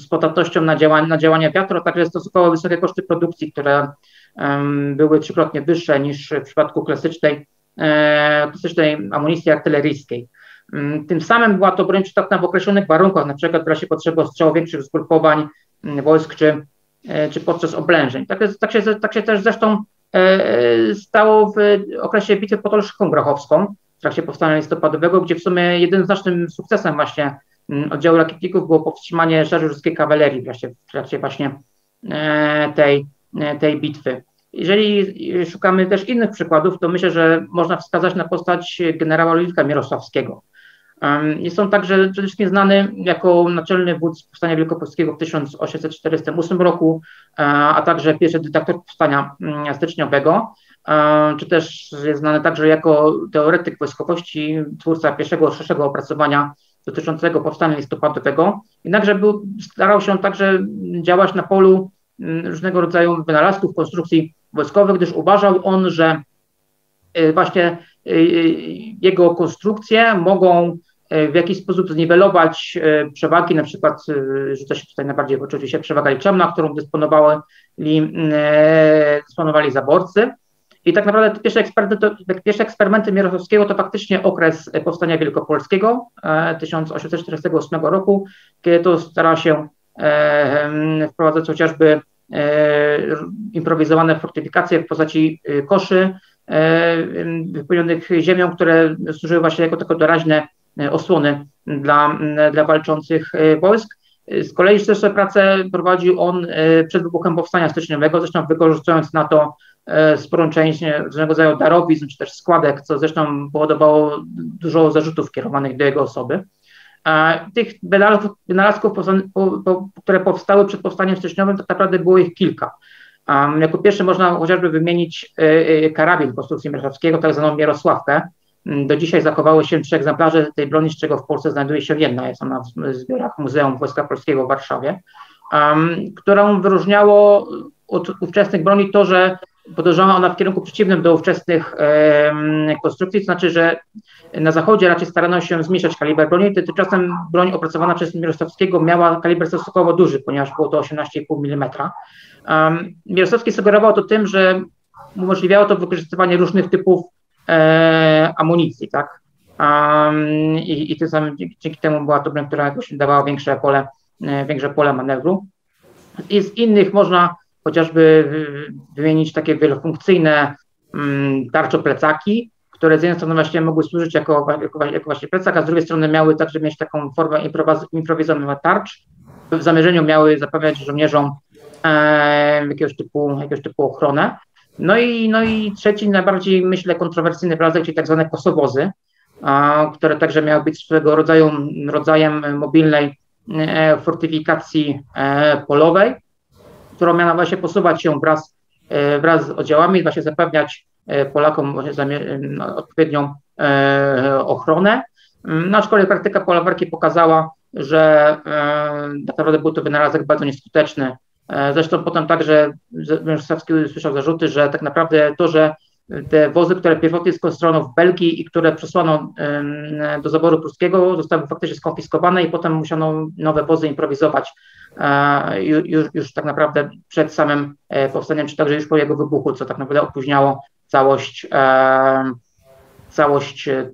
z podatnością na, działań, na działania wiatru, a także stosunkowo wysokie koszty produkcji, które um, były trzykrotnie wyższe niż w przypadku klasycznej, e, klasycznej amunicji artyleryjskiej. Tym samym była to broń przydatna w określonych warunkach, na przykład w razie potrzeby ostrzału większych zgrupowań wojsk czy, czy podczas oblężeń. Tak, tak, się, tak się też zresztą e, stało w okresie bitwy pod Olszką-Grochowską w trakcie powstania listopadowego, gdzie w sumie jednym znacznym sukcesem właśnie oddziału rakietników było powstrzymanie szerzy ruskiej kawalerii w trakcie, w trakcie właśnie e, tej, e, tej bitwy. Jeżeli szukamy też innych przykładów, to myślę, że można wskazać na postać generała Ludwika Mierosławskiego. Jest on także przede wszystkim znany jako naczelny wódz Powstania Wielkopolskiego w tysiąc osiemset czterdziestym ósmym roku, a także pierwszy dyktator Powstania Styczniowego, czy też jest znany także jako teoretyk wojskowości, twórca pierwszego szerszego opracowania dotyczącego Powstania Listopadowego. Jednakże był, starał się także działać na polu różnego rodzaju wynalazków, konstrukcji wojskowych, gdyż uważał on, że właśnie jego konstrukcje mogą w jakiś sposób zniwelować przewagi, na przykład rzuca się tutaj najbardziej w oczy się przewaga liczebna, którą dysponowali, dysponowali zaborcy. I tak naprawdę te pierwsze eksperymenty, to, pierwsze eksperymenty Mierosławskiego to faktycznie okres powstania wielkopolskiego tysiąc osiemset czterdziestego ósmego roku, kiedy to stara się wprowadzać chociażby improwizowane fortyfikacje w postaci koszy wypełnionych ziemią, które służyły właśnie jako tylko doraźne osłony dla, dla walczących wojsk. Z kolei szersze prace prowadził on przed wybuchem powstania styczniowego, zresztą wykorzystując na to sporą część różnego rodzaju darowizn czy też składek, co zresztą powodowało dużo zarzutów kierowanych do jego osoby. Tych wynalazków, które powstały przed powstaniem styczniowym, tak naprawdę było ich kilka. Jako pierwszy można chociażby wymienić karabin konstrukcji Mierosławskiego, tak zwaną Mierosławkę. Do dzisiaj zachowały się trzy egzemplarze tej broni, z czego w Polsce znajduje się jedna, jest ona w zbiorach Muzeum Wojska Polskiego w Warszawie, um, którą wyróżniało od ówczesnych broni to, że podążała ona w kierunku przeciwnym do ówczesnych um, konstrukcji, to znaczy, że na zachodzie raczej starano się zmniejszać kaliber broni, tymczasem broń opracowana przez Mierosławskiego miała kaliber stosunkowo duży, ponieważ było to osiemnaście i pół milimetra. Um, Mierosławski sugerował to tym, że umożliwiało to wykorzystywanie różnych typów E, amunicji, tak? Um, i, I tym samym dzięki, dzięki temu była to broń, która jakoś dawała większe pole, e, większe pole manewru. I z innych można chociażby wymienić takie wielofunkcyjne mm, tarczoplecaki, które z jednej strony właśnie mogły służyć jako, jako, jako właśnie plecak, a z drugiej strony miały także mieć taką formę improwizowanych tarcz. W zamierzeniu miały zapewniać żołnierzom e, jakiegoś typu, jakiegoś typu ochronę. No i, no i trzeci, najbardziej myślę kontrowersyjny wniosek, czyli tak zwane kosowozy, a, które także miały być swego rodzaju rodzajem mobilnej e, fortyfikacji e, polowej, którą miała właśnie posuwać się wraz, e, wraz z oddziałami, właśnie zapewniać e, Polakom właśnie zamie- no, odpowiednią e, ochronę. No, aczkolwiek praktyka polowarki pokazała, że e, tak naprawdę był to wynalazek bardzo nieskuteczny. Zresztą potem także Mierosławski usłyszał zarzuty, że tak naprawdę to, że te wozy, które pierwotnie skonstruowano w Belgii i które przesłano um, do zaboru pruskiego, zostały faktycznie skonfiskowane i potem musiano nowe wozy improwizować uh, już, już tak naprawdę przed samym e, powstaniem, czy także już po jego wybuchu, co tak naprawdę opóźniało całość, e, całość e,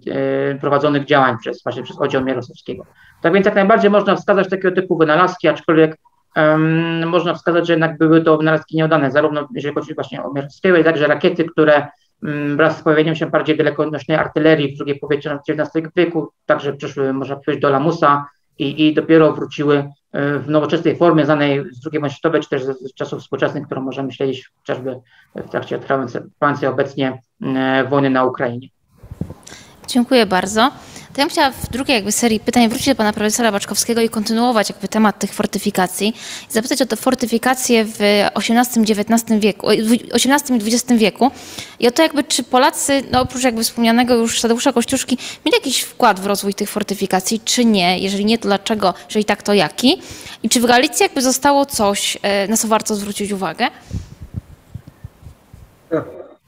prowadzonych działań przez, właśnie przez oddział Mierosławskiego. Tak więc jak najbardziej można wskazać takiego typu wynalazki, aczkolwiek Um, można wskazać, że jednak były to wynalazki nieudane, zarówno jeżeli chodzi właśnie o Mierosławskiego, jak i rakiety, które um, wraz z pojawieniem się bardziej dalekosiężnej artylerii w drugiej połowie dziewiętnastego wieku także przeszły, można powiedzieć, do lamusa i, i dopiero wróciły um, w nowoczesnej formie znanej z drugiej wojny światowej, czy też z, z czasów współczesnych, którą możemy śledzić chociażby w trakcie trwającej obecnie e, wojny na Ukrainie. Dziękuję bardzo. To ja bym chciała w drugiej jakby serii pytań wrócić do pana profesora Baczkowskiego i kontynuować jakby temat tych fortyfikacji i zapytać o te fortyfikacje w osiemnastym dziewiętnastym wieku, osiemnastym i dwudziestym wieku i o to jakby czy Polacy, no oprócz jakby wspomnianego już Tadeusza Kościuszki, mieli jakiś wkład w rozwój tych fortyfikacji, czy nie? Jeżeli nie, to dlaczego? Jeżeli tak, to jaki? I czy w Galicji jakby zostało coś, na co warto zwrócić uwagę?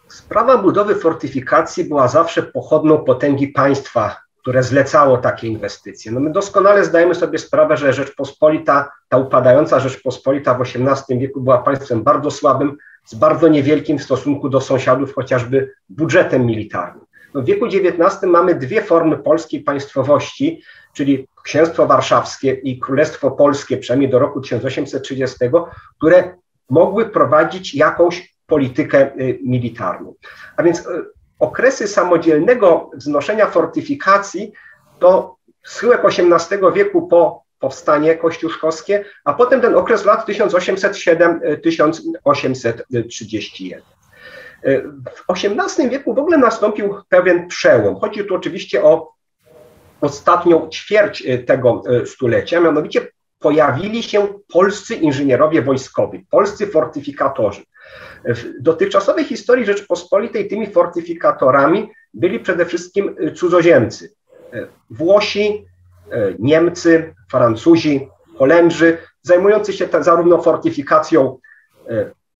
Sprawa budowy fortyfikacji była zawsze pochodną potęgi państwa, które zlecało takie inwestycje. No my doskonale zdajemy sobie sprawę, że Rzeczpospolita, ta upadająca Rzeczpospolita w osiemnastym wieku była państwem bardzo słabym, z bardzo niewielkim w stosunku do sąsiadów chociażby budżetem militarnym. No w wieku dziewiętnastym mamy dwie formy polskiej państwowości, czyli Księstwo Warszawskie i Królestwo Polskie, przynajmniej do roku tysiąc osiemset trzydziestego, które mogły prowadzić jakąś politykę y, militarną. A więc y, okresy samodzielnego wznoszenia fortyfikacji to schyłek osiemnastego wieku po powstanie kościuszkowskie, a potem ten okres lat tysiąc osiemset siódmy do tysiąc osiemset trzydziestego pierwszego. W osiemnastym wieku w ogóle nastąpił pewien przełom. Chodzi tu oczywiście o ostatnią ćwierć tego stulecia, mianowicie pojawili się polscy inżynierowie wojskowi, polscy fortyfikatorzy. W dotychczasowej historii Rzeczpospolitej tymi fortyfikatorami byli przede wszystkim cudzoziemcy. Włosi, Niemcy, Francuzi, Holendrzy, zajmujący się zarówno fortyfikacją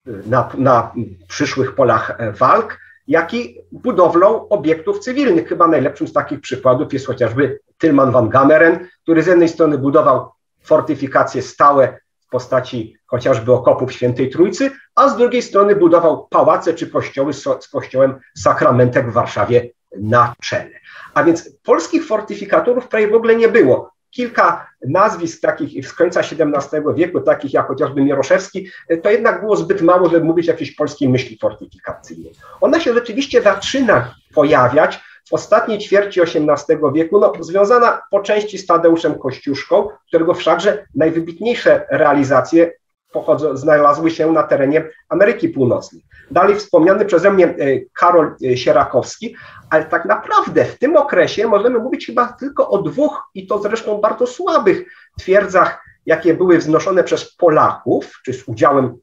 na, na przyszłych polach walk, jak i budowlą obiektów cywilnych. Chyba najlepszym z takich przykładów jest chociażby Tilman van Gameren, który z jednej strony budował fortyfikacje stałe w postaci chociażby okopów Świętej Trójcy, a z drugiej strony budował pałace czy kościoły z kościołem Sakramentek w Warszawie na czele. A więc polskich fortyfikatorów prawie w ogóle nie było. Kilka nazwisk takich z końca siedemnastego wieku, takich jak chociażby Mieroszewski, to jednak było zbyt mało, żeby mówić o jakiejś polskiej myśli fortyfikacyjnej. Ona się rzeczywiście zaczyna pojawiać w ostatniej ćwierci osiemnastego wieku, no, związana po części z Tadeuszem Kościuszką, którego wszakże najwybitniejsze realizacje pochodzą, znalazły się na terenie Ameryki Północnej. Dalej wspomniany przeze mnie Karol Sierakowski, ale tak naprawdę w tym okresie możemy mówić chyba tylko o dwóch, i to zresztą bardzo słabych twierdzach, jakie były wznoszone przez Polaków, czy z udziałem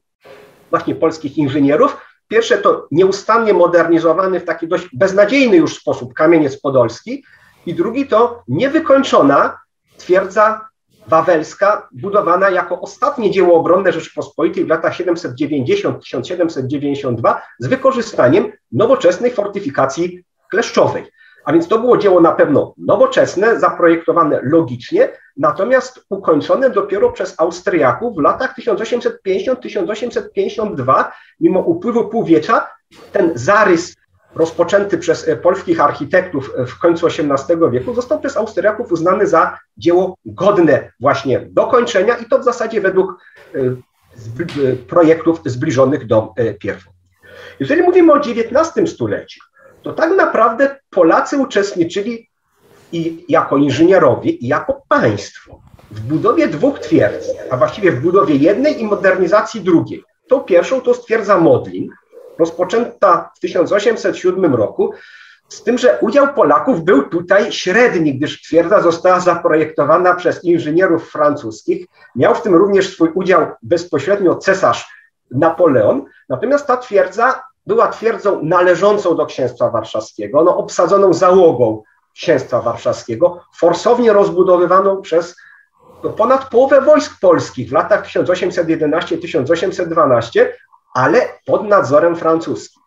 właśnie polskich inżynierów. Pierwsze to nieustannie modernizowany w taki dość beznadziejny już sposób Kamieniec Podolski i drugi to niewykończona twierdza wawelska, budowana jako ostatnie dzieło obronne Rzeczypospolitej w latach siedemset dziewięćdziesiąt do siedemset dziewięćdziesiąt dwa z wykorzystaniem nowoczesnej fortyfikacji kleszczowej. A więc to było dzieło na pewno nowoczesne, zaprojektowane logicznie, natomiast ukończone dopiero przez Austriaków w latach tysiąc osiemset pięćdziesiąt do tysiąc osiemset pięćdziesiąt dwa, mimo upływu półwiecza, ten zarys rozpoczęty przez polskich architektów w końcu osiemnastego wieku został przez Austriaków uznany za dzieło godne właśnie dokończenia i to w zasadzie według projektów zbliżonych do pierwotnych. Jeżeli mówimy o dziewiętnastym stuleciu, to tak naprawdę Polacy uczestniczyli i jako inżynierowie, i jako państwo w budowie dwóch twierdz, a właściwie w budowie jednej i modernizacji drugiej. Tą pierwszą to twierdza Modlin, rozpoczęta w tysiąc osiemset siódmym roku, z tym, że udział Polaków był tutaj średni, gdyż twierdza została zaprojektowana przez inżynierów francuskich. Miał w tym również swój udział bezpośrednio cesarz Napoleon, natomiast ta twierdza była twierdzą należącą do Księstwa Warszawskiego, no, obsadzoną załogą Księstwa Warszawskiego, forsownie rozbudowywaną przez no, ponad połowę wojsk polskich w latach tysiąc osiemset jedenaście do tysiąc osiemset dwanaście, ale pod nadzorem francuskim.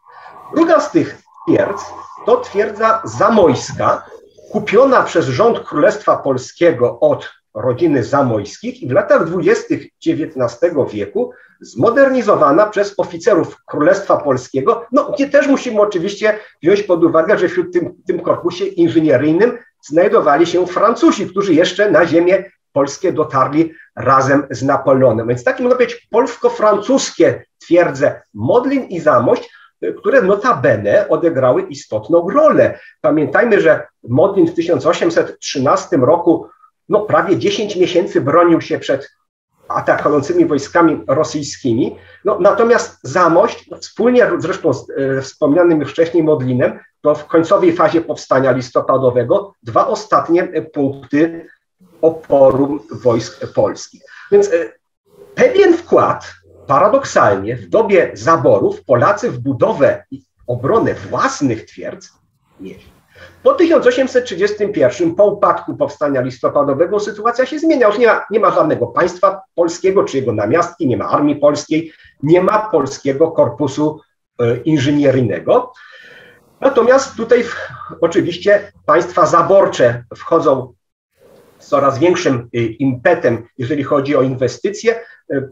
Druga z tych twierdz to twierdza zamojska, kupiona przez rząd Królestwa Polskiego od rodziny Zamojskich i w latach dwudziestych dziewiętnastego wieku zmodernizowana przez oficerów Królestwa Polskiego, no gdzie też musimy oczywiście wziąć pod uwagę, że wśród tym, tym korpusie inżynieryjnym znajdowali się Francuzi, którzy jeszcze na ziemię polskie dotarli razem z Napoleonem. Więc takie można powiedzieć polsko-francuskie twierdze Modlin i Zamość, które notabene odegrały istotną rolę. Pamiętajmy, że Modlin w tysiąc osiemset trzynastym roku no prawie dziesięć miesięcy bronił się przed atakującymi wojskami rosyjskimi. No, natomiast Zamość, no, wspólnie zresztą z e, wspomnianym już wcześniej Modlinem, to w końcowej fazie powstania listopadowego dwa ostatnie punkty oporu wojsk polskich. Więc e, pewien wkład, paradoksalnie, w dobie zaborów Polacy w budowę i obronę własnych twierdz mieli. Po tysiąc osiemset trzydziestym pierwszym, po upadku powstania listopadowego, sytuacja się zmienia. Już nie ma, nie ma żadnego państwa polskiego czy jego namiastki, nie ma armii polskiej, nie ma polskiego korpusu y, inżynieryjnego. Natomiast tutaj w, oczywiście państwa zaborcze wchodzą z coraz większym y, impetem, jeżeli chodzi o inwestycje. Y,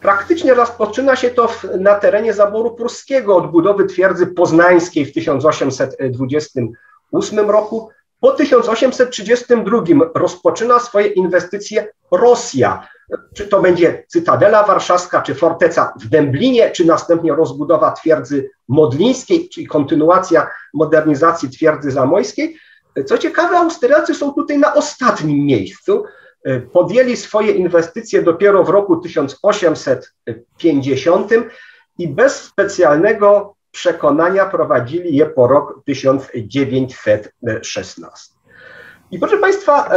Praktycznie rozpoczyna się to w, na terenie zaboru pruskiego, odbudowy twierdzy poznańskiej w tysiąc osiemset dwudziestym ósmym roku. Po tysiąc osiemset trzydziestym drugim rozpoczyna swoje inwestycje Rosja. Czy to będzie Cytadela Warszawska, czy forteca w Dęblinie, czy następnie rozbudowa twierdzy modlińskiej, czyli kontynuacja modernizacji twierdzy zamojskiej. Co ciekawe, Austriacy są tutaj na ostatnim miejscu. Podjęli swoje inwestycje dopiero w roku tysiąc osiemset pięćdziesiątym i bez specjalnego przekonania prowadzili je po rok tysiąc dziewięćset szesnastym. I proszę Państwa,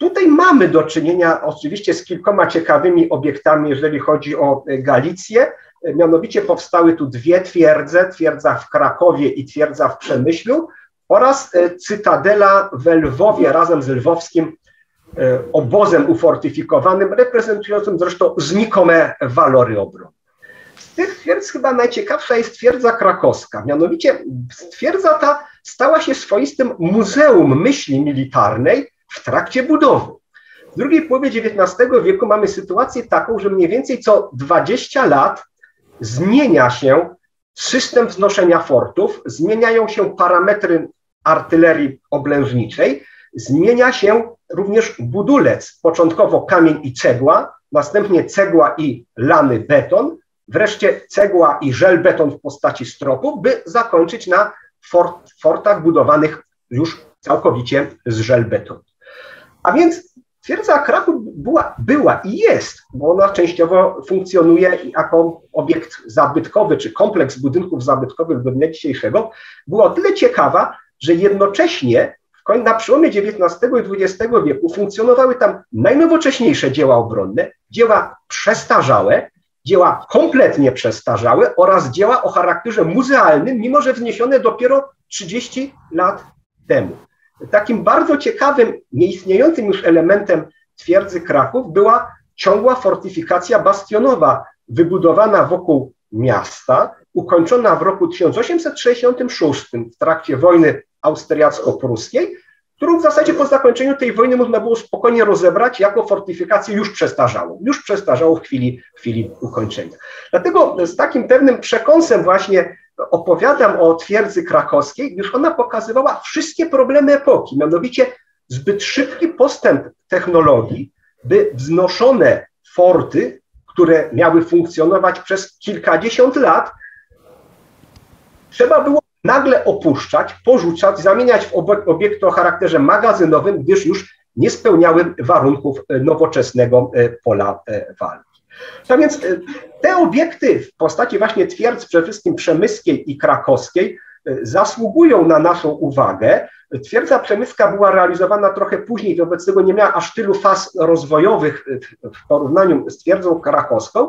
tutaj mamy do czynienia oczywiście z kilkoma ciekawymi obiektami, jeżeli chodzi o Galicję. Mianowicie powstały tu dwie twierdze, twierdza w Krakowie i twierdza w Przemyślu oraz cytadela we Lwowie razem z lwowskim obozem ufortyfikowanym, reprezentującym zresztą znikome walory obrony. Z tych twierdz chyba najciekawsza jest twierdza krakowska. Mianowicie twierdza ta stała się swoistym muzeum myśli militarnej, w trakcie budowy. W drugiej połowie dziewiętnastego wieku mamy sytuację taką, że mniej więcej co dwadzieścia lat zmienia się system wznoszenia fortów, zmieniają się parametry artylerii oblężniczej, zmienia się również budulec, początkowo kamień i cegła, następnie cegła i lany beton, wreszcie cegła i żelbeton w postaci stropów, by zakończyć na fort, fortach budowanych już całkowicie z żelbetonu. A więc twierdza Kraków była, była i jest, bo ona częściowo funkcjonuje jako obiekt zabytkowy czy kompleks budynków zabytkowych do dnia dzisiejszego, była o tyle ciekawa, że jednocześnie na przełomie dziewiętnastego i dwudziestego wieku funkcjonowały tam najnowocześniejsze dzieła obronne, dzieła przestarzałe, dzieła kompletnie przestarzałe oraz dzieła o charakterze muzealnym, mimo że wzniesione dopiero trzydzieści lat temu. Takim bardzo ciekawym, nieistniejącym już elementem twierdzy Kraków była ciągła fortyfikacja bastionowa, wybudowana wokół miasta, ukończona w roku tysiąc osiemset sześćdziesiątym szóstym w trakcie wojny austriacko-pruskiej, którą w zasadzie po zakończeniu tej wojny można było spokojnie rozebrać jako fortyfikację już przestarzałą, już przestarzałą w chwili, w chwili ukończenia. Dlatego z takim pewnym przekąsem właśnie opowiadam o twierdzy krakowskiej, gdyż ona pokazywała wszystkie problemy epoki, mianowicie zbyt szybki postęp technologii, by wznoszone forty, które miały funkcjonować przez kilkadziesiąt lat, trzeba było nagle opuszczać, porzucać, zamieniać w obiekty o charakterze magazynowym, gdyż już nie spełniały warunków nowoczesnego pola walki. Tak więc te obiekty w postaci właśnie twierdz przede wszystkim przemyskiej i krakowskiej zasługują na naszą uwagę. Twierdza przemyska była realizowana trochę później, wobec tego nie miała aż tylu faz rozwojowych w porównaniu z twierdzą krakowską.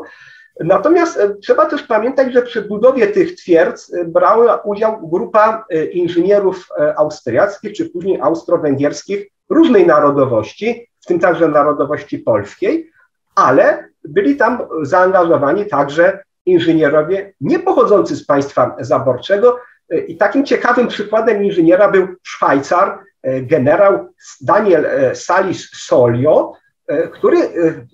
Natomiast trzeba też pamiętać, że przy budowie tych twierdz brała udział grupa inżynierów austriackich czy później austro-węgierskich różnej narodowości, w tym także narodowości polskiej, ale byli tam zaangażowani także inżynierowie nie pochodzący z państwa zaborczego i takim ciekawym przykładem inżyniera był Szwajcar, generał Daniel Salis-Solio, który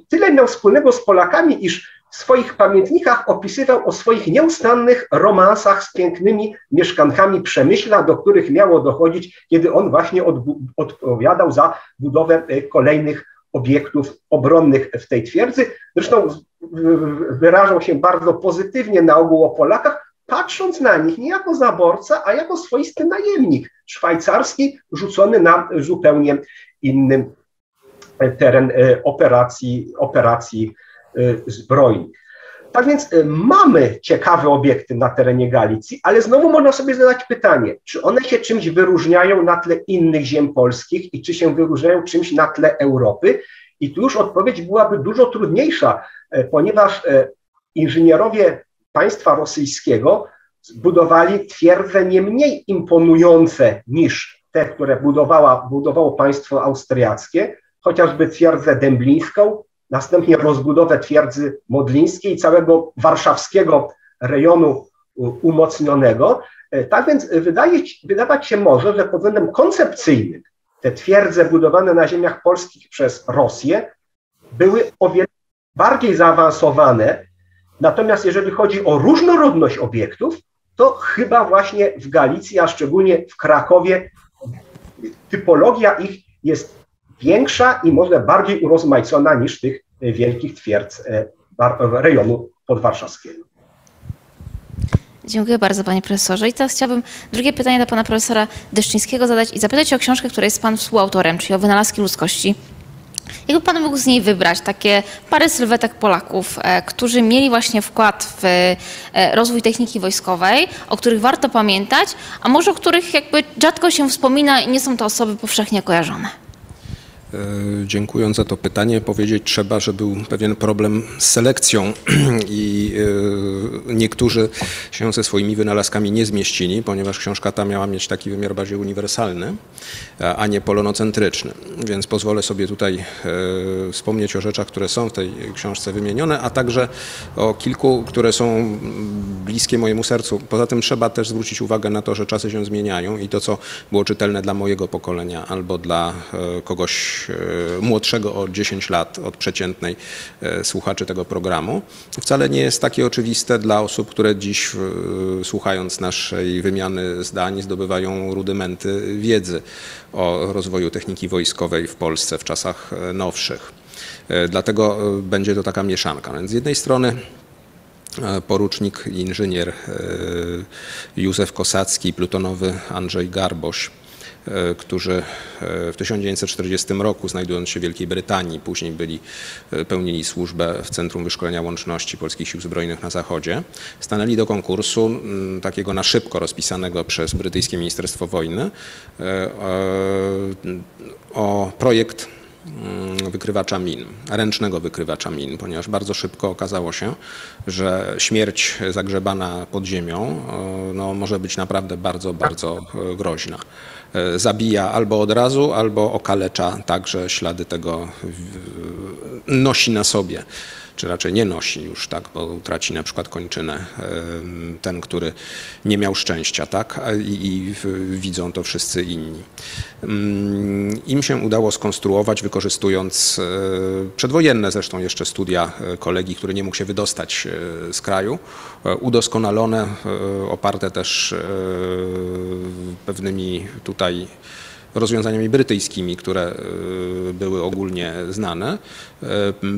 tyle miał wspólnego z Polakami, iż w swoich pamiętnikach opisywał o swoich nieustannych romansach z pięknymi mieszkankami Przemyśla, do których miało dochodzić, kiedy on właśnie odpowiadał za budowę kolejnych obiektów obronnych w tej twierdzy. Zresztą wyrażał się bardzo pozytywnie na ogół o Polakach, patrząc na nich nie jako zaborca, a jako swoisty najemnik szwajcarski, rzucony na zupełnie inny teren operacji, operacji zbrojni. Tak więc mamy ciekawe obiekty na terenie Galicji, ale znowu można sobie zadać pytanie, czy one się czymś wyróżniają na tle innych ziem polskich i czy się wyróżniają czymś na tle Europy? I tu już odpowiedź byłaby dużo trudniejsza, ponieważ inżynierowie państwa rosyjskiego zbudowali twierdze nie mniej imponujące niż te, które budowała, budowało państwo austriackie, chociażby twierdzę dęblińską, następnie rozbudowę twierdzy modlińskiej i całego warszawskiego rejonu umocnionego. Tak więc wydaje, wydawać się może, że pod względem koncepcyjnym te twierdze budowane na ziemiach polskich przez Rosję były o wiele bardziej zaawansowane. Natomiast jeżeli chodzi o różnorodność obiektów, to chyba właśnie w Galicji, a szczególnie w Krakowie, typologia ich jest większa i może bardziej urozmaicona niż tych wielkich twierdz rejonu podwarszawskiego. Dziękuję bardzo, panie profesorze. I teraz chciałabym drugie pytanie do pana profesora Deszczyńskiego zadać i zapytać o książkę, której jest pan współautorem, czyli o Wynalazki ludzkości. Jakby pan mógł z niej wybrać takie parę sylwetek Polaków, którzy mieli właśnie wkład w rozwój techniki wojskowej, o których warto pamiętać, a może o których jakby rzadko się wspomina i nie są to osoby powszechnie kojarzone? Dziękując za to pytanie, powiedzieć trzeba, że był pewien problem z selekcją i niektórzy się ze swoimi wynalazkami nie zmieścili, ponieważ książka ta miała mieć taki wymiar bardziej uniwersalny, a nie polonocentryczny. Więc pozwolę sobie tutaj wspomnieć o rzeczach, które są w tej książce wymienione, a także o kilku, które są bliskie mojemu sercu. Poza tym trzeba też zwrócić uwagę na to, że czasy się zmieniają i to, co było czytelne dla mojego pokolenia albo dla kogoś młodszego o dziesięć lat od przeciętnej słuchaczy tego programu, wcale nie jest takie oczywiste dla osób, które dziś słuchając naszej wymiany zdań zdobywają rudymenty wiedzy o rozwoju techniki wojskowej w Polsce w czasach nowszych. Dlatego będzie to taka mieszanka. Więc z jednej strony porucznik i inżynier Józef Kosacki, plutonowy Andrzej Garboś, którzy w tysiąc dziewięćset czterdziestym roku, znajdując się w Wielkiej Brytanii, później byli, pełnili służbę w Centrum Wyszkolenia Łączności Polskich Sił Zbrojnych na Zachodzie, stanęli do konkursu takiego na szybko rozpisanego przez brytyjskie Ministerstwo Wojny o projekt wykrywacza min, ręcznego wykrywacza min, ponieważ bardzo szybko okazało się, że śmierć zagrzebana pod ziemią no, może być naprawdę bardzo, bardzo groźna. Zabija albo od razu, albo okalecza, także ślady tego nosi na sobie, czy raczej nie nosi już, tak, bo traci na przykład kończynę ten, który nie miał szczęścia, tak, i, i widzą to wszyscy inni. Im się udało skonstruować, wykorzystując przedwojenne zresztą jeszcze studia kolegi, który nie mógł się wydostać z kraju, udoskonalone, oparte też pewnymi tutaj rozwiązaniami brytyjskimi, które były ogólnie znane,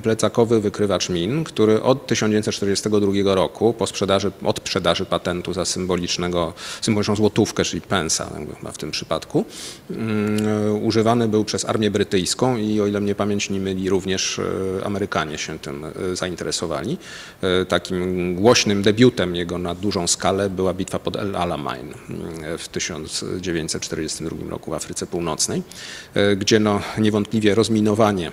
plecakowy wykrywacz min, który od tysiąc dziewięćset czterdziestego drugiego roku po sprzedaży, od sprzedaży patentu za symbolicznego, symboliczną złotówkę, czyli pensa w tym przypadku, używany był przez armię brytyjską i o ile mnie pamięć nie myli, również Amerykanie się tym zainteresowali. Takim głośnym debiutem jego na dużą skalę była bitwa pod El Alamein w tysiąc dziewięćset czterdziestym drugim roku w Afryce Północnej, gdzie no niewątpliwie rozminowanie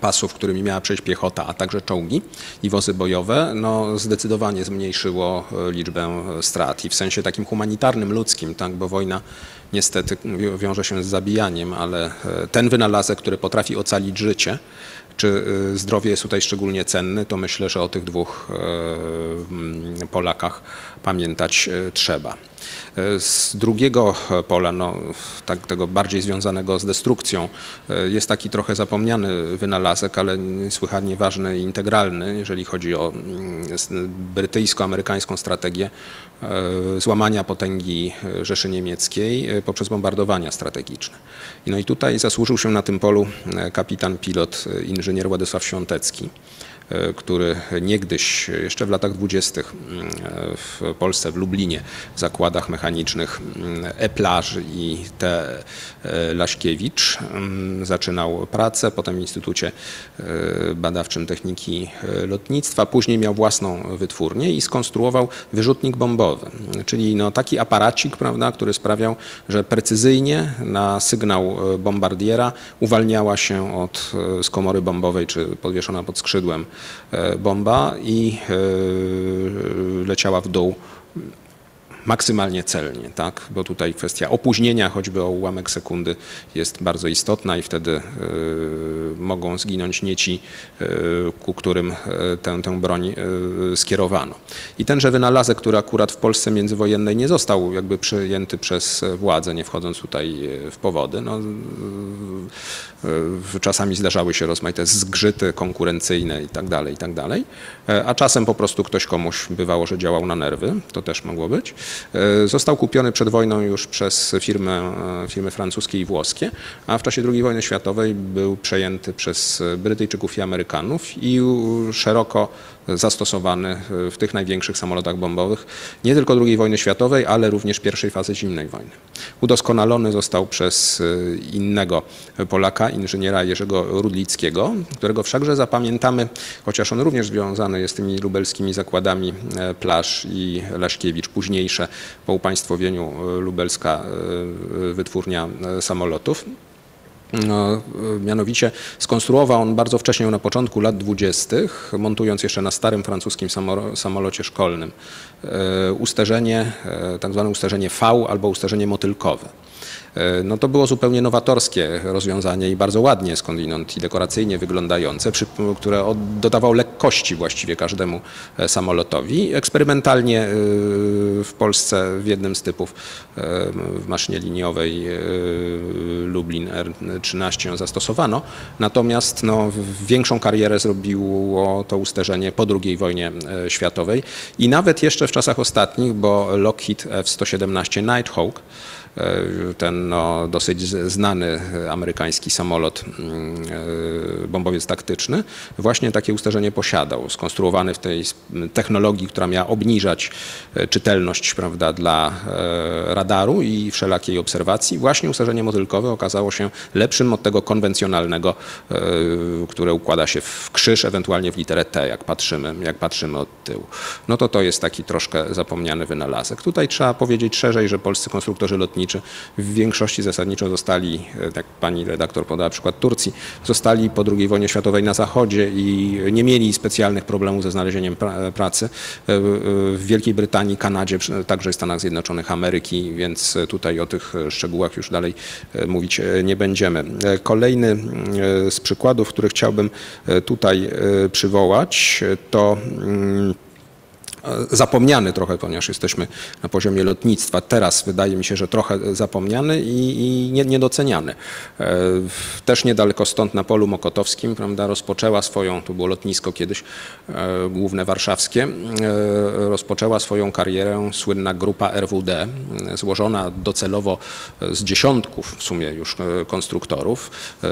pasów, którymi miała przejść piechota, a także czołgi i wozy bojowe, no zdecydowanie zmniejszyło liczbę strat i w sensie takim humanitarnym, ludzkim, tak, bo wojna niestety wiąże się z zabijaniem, ale ten wynalazek, który potrafi ocalić życie, czy zdrowie jest tutaj szczególnie cenny, to myślę, że o tych dwóch Polakach pamiętać trzeba. Z drugiego pola, no, tak, tego bardziej związanego z destrukcją, jest taki trochę zapomniany wynalazek, ale niesłychanie ważny i integralny, jeżeli chodzi o brytyjsko-amerykańską strategię złamania potęgi Rzeszy Niemieckiej poprzez bombardowania strategiczne. No i tutaj zasłużył się na tym polu kapitan pilot inżynier Władysław Świątecki, który niegdyś jeszcze w latach dwudziestych w Polsce, w Lublinie, w zakładach mechanicznych E-Plaż i T. Laśkiewicz zaczynał pracę, potem w Instytucie Badawczym Techniki Lotnictwa, później miał własną wytwórnię i skonstruował wyrzutnik bombowy, czyli no taki aparacik, prawda, który sprawiał, że precyzyjnie na sygnał bombardiera uwalniała się od, z komory bombowej czy podwieszona pod skrzydłem bomba i leciała w dół maksymalnie celnie, tak? Bo tutaj kwestia opóźnienia, choćby o ułamek sekundy, jest bardzo istotna i wtedy mogą zginąć nie ci, ku którym tę, tę broń skierowano. I tenże wynalazek, który akurat w Polsce międzywojennej nie został jakby przyjęty przez władzę, nie wchodząc tutaj w powody, no, czasami zdarzały się rozmaite zgrzyty konkurencyjne i tak dalej, i tak dalej, a czasem po prostu ktoś komuś bywało, że działał na nerwy, to też mogło być. Został kupiony przed wojną już przez firmy, firmy francuskie i włoskie, a w czasie drugiej wojny światowej był przejęty przez Brytyjczyków i Amerykanów i szeroko zastosowany w tych największych samolotach bombowych nie tylko drugiej wojny światowej, ale również pierwszej fazy zimnej wojny. Udoskonalony został przez innego Polaka, inżyniera Jerzego Rudlickiego, którego wszakże zapamiętamy, chociaż on również związany jest z tymi lubelskimi zakładami Plaż i Laśkiewicz, późniejsze po upaństwowieniu lubelska wytwórnia samolotów. Mianowicie skonstruował on bardzo wcześnie, na początku lat dwudziestych, montując jeszcze na starym francuskim samolocie szkolnym, usterzenie, tak zwane usterzenie V albo usterzenie motylkowe. No to było zupełnie nowatorskie rozwiązanie i bardzo ładnie skądinąd i dekoracyjnie wyglądające, które dodawało lekkości właściwie każdemu samolotowi. Eksperymentalnie w Polsce w jednym z typów w maszynie liniowej Lublin er trzynaście zastosowano. Natomiast no, większą karierę zrobiło to usterzenie po drugiej wojnie światowej i nawet jeszcze w czasach ostatnich, bo Lockheed F sto siedemnaście Nighthawk, ten no, dosyć znany amerykański samolot, bombowiec taktyczny, właśnie takie usterzenie posiadał, skonstruowany w tej technologii, która miała obniżać czytelność, prawda, dla radaru i wszelakiej obserwacji. Właśnie usterzenie motylkowe okazało się lepszym od tego konwencjonalnego, które układa się w krzyż, ewentualnie w literę T, jak patrzymy, jak patrzymy od tyłu. No to to jest taki troszkę zapomniany wynalazek. Tutaj trzeba powiedzieć szerzej, że polscy konstruktorzy lotniczy w większości zasadniczo zostali, jak pani redaktor podała przykład Turcji, zostali po drugiej wojnie światowej na zachodzie i nie mieli specjalnych problemów ze znalezieniem pracy. W Wielkiej Brytanii, Kanadzie, także w Stanach Zjednoczonych Ameryki, więc tutaj o tych szczegółach już dalej mówić nie będziemy. Kolejny z przykładów, który chciałbym tutaj przywołać, to zapomniany trochę, ponieważ jesteśmy na poziomie lotnictwa. Teraz wydaje mi się, że trochę zapomniany i, i niedoceniany. Też niedaleko stąd na Polu Mokotowskim, prawda, rozpoczęła swoją, to było lotnisko kiedyś główne warszawskie, rozpoczęła swoją karierę słynna grupa R W D, złożona docelowo z dziesiątków w sumie już konstruktorów.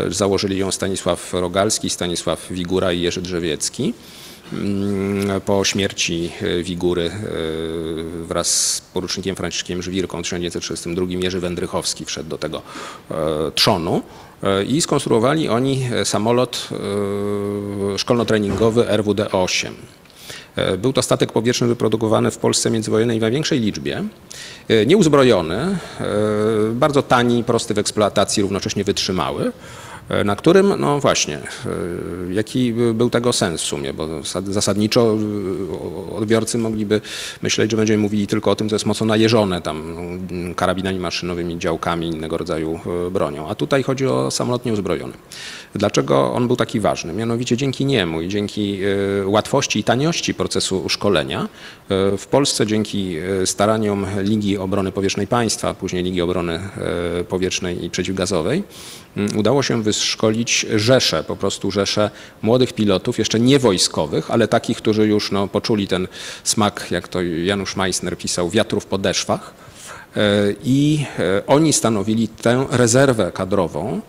Założyli ją Stanisław Rogalski, Stanisław Wigura i Jerzy Drzewiecki. Po śmierci Wigury wraz z porucznikiem Franciszkiem Żwirką w tysiąc dziewięćset trzydziestym drugim Jerzy Wędrychowski wszedł do tego trzonu i skonstruowali oni samolot szkolno-treningowy R W D osiem. Był to statek powietrzny wyprodukowany w Polsce międzywojennej w największej liczbie, nieuzbrojony, bardzo tani, prosty w eksploatacji, równocześnie wytrzymały. Na którym, no właśnie, jaki był tego sens w sumie, bo zasadniczo odbiorcy mogliby myśleć, że będziemy mówili tylko o tym, co jest mocno najeżone tam karabinami maszynowymi, działkami, innego rodzaju bronią. A tutaj chodzi o samolot nieuzbrojony. Dlaczego on był taki ważny? Mianowicie dzięki niemu i dzięki łatwości i taniości procesu szkolenia w Polsce, dzięki staraniom Ligi Obrony Powietrznej Państwa, później Ligi Obrony Powietrznej i Przeciwgazowej, udało się wyszkolić rzeszę, po prostu rzeszę młodych pilotów, jeszcze nie wojskowych, ale takich, którzy już no, poczuli ten smak, jak to Janusz Meissner pisał, wiatrów po deszwach. I oni stanowili tę rezerwę kadrową,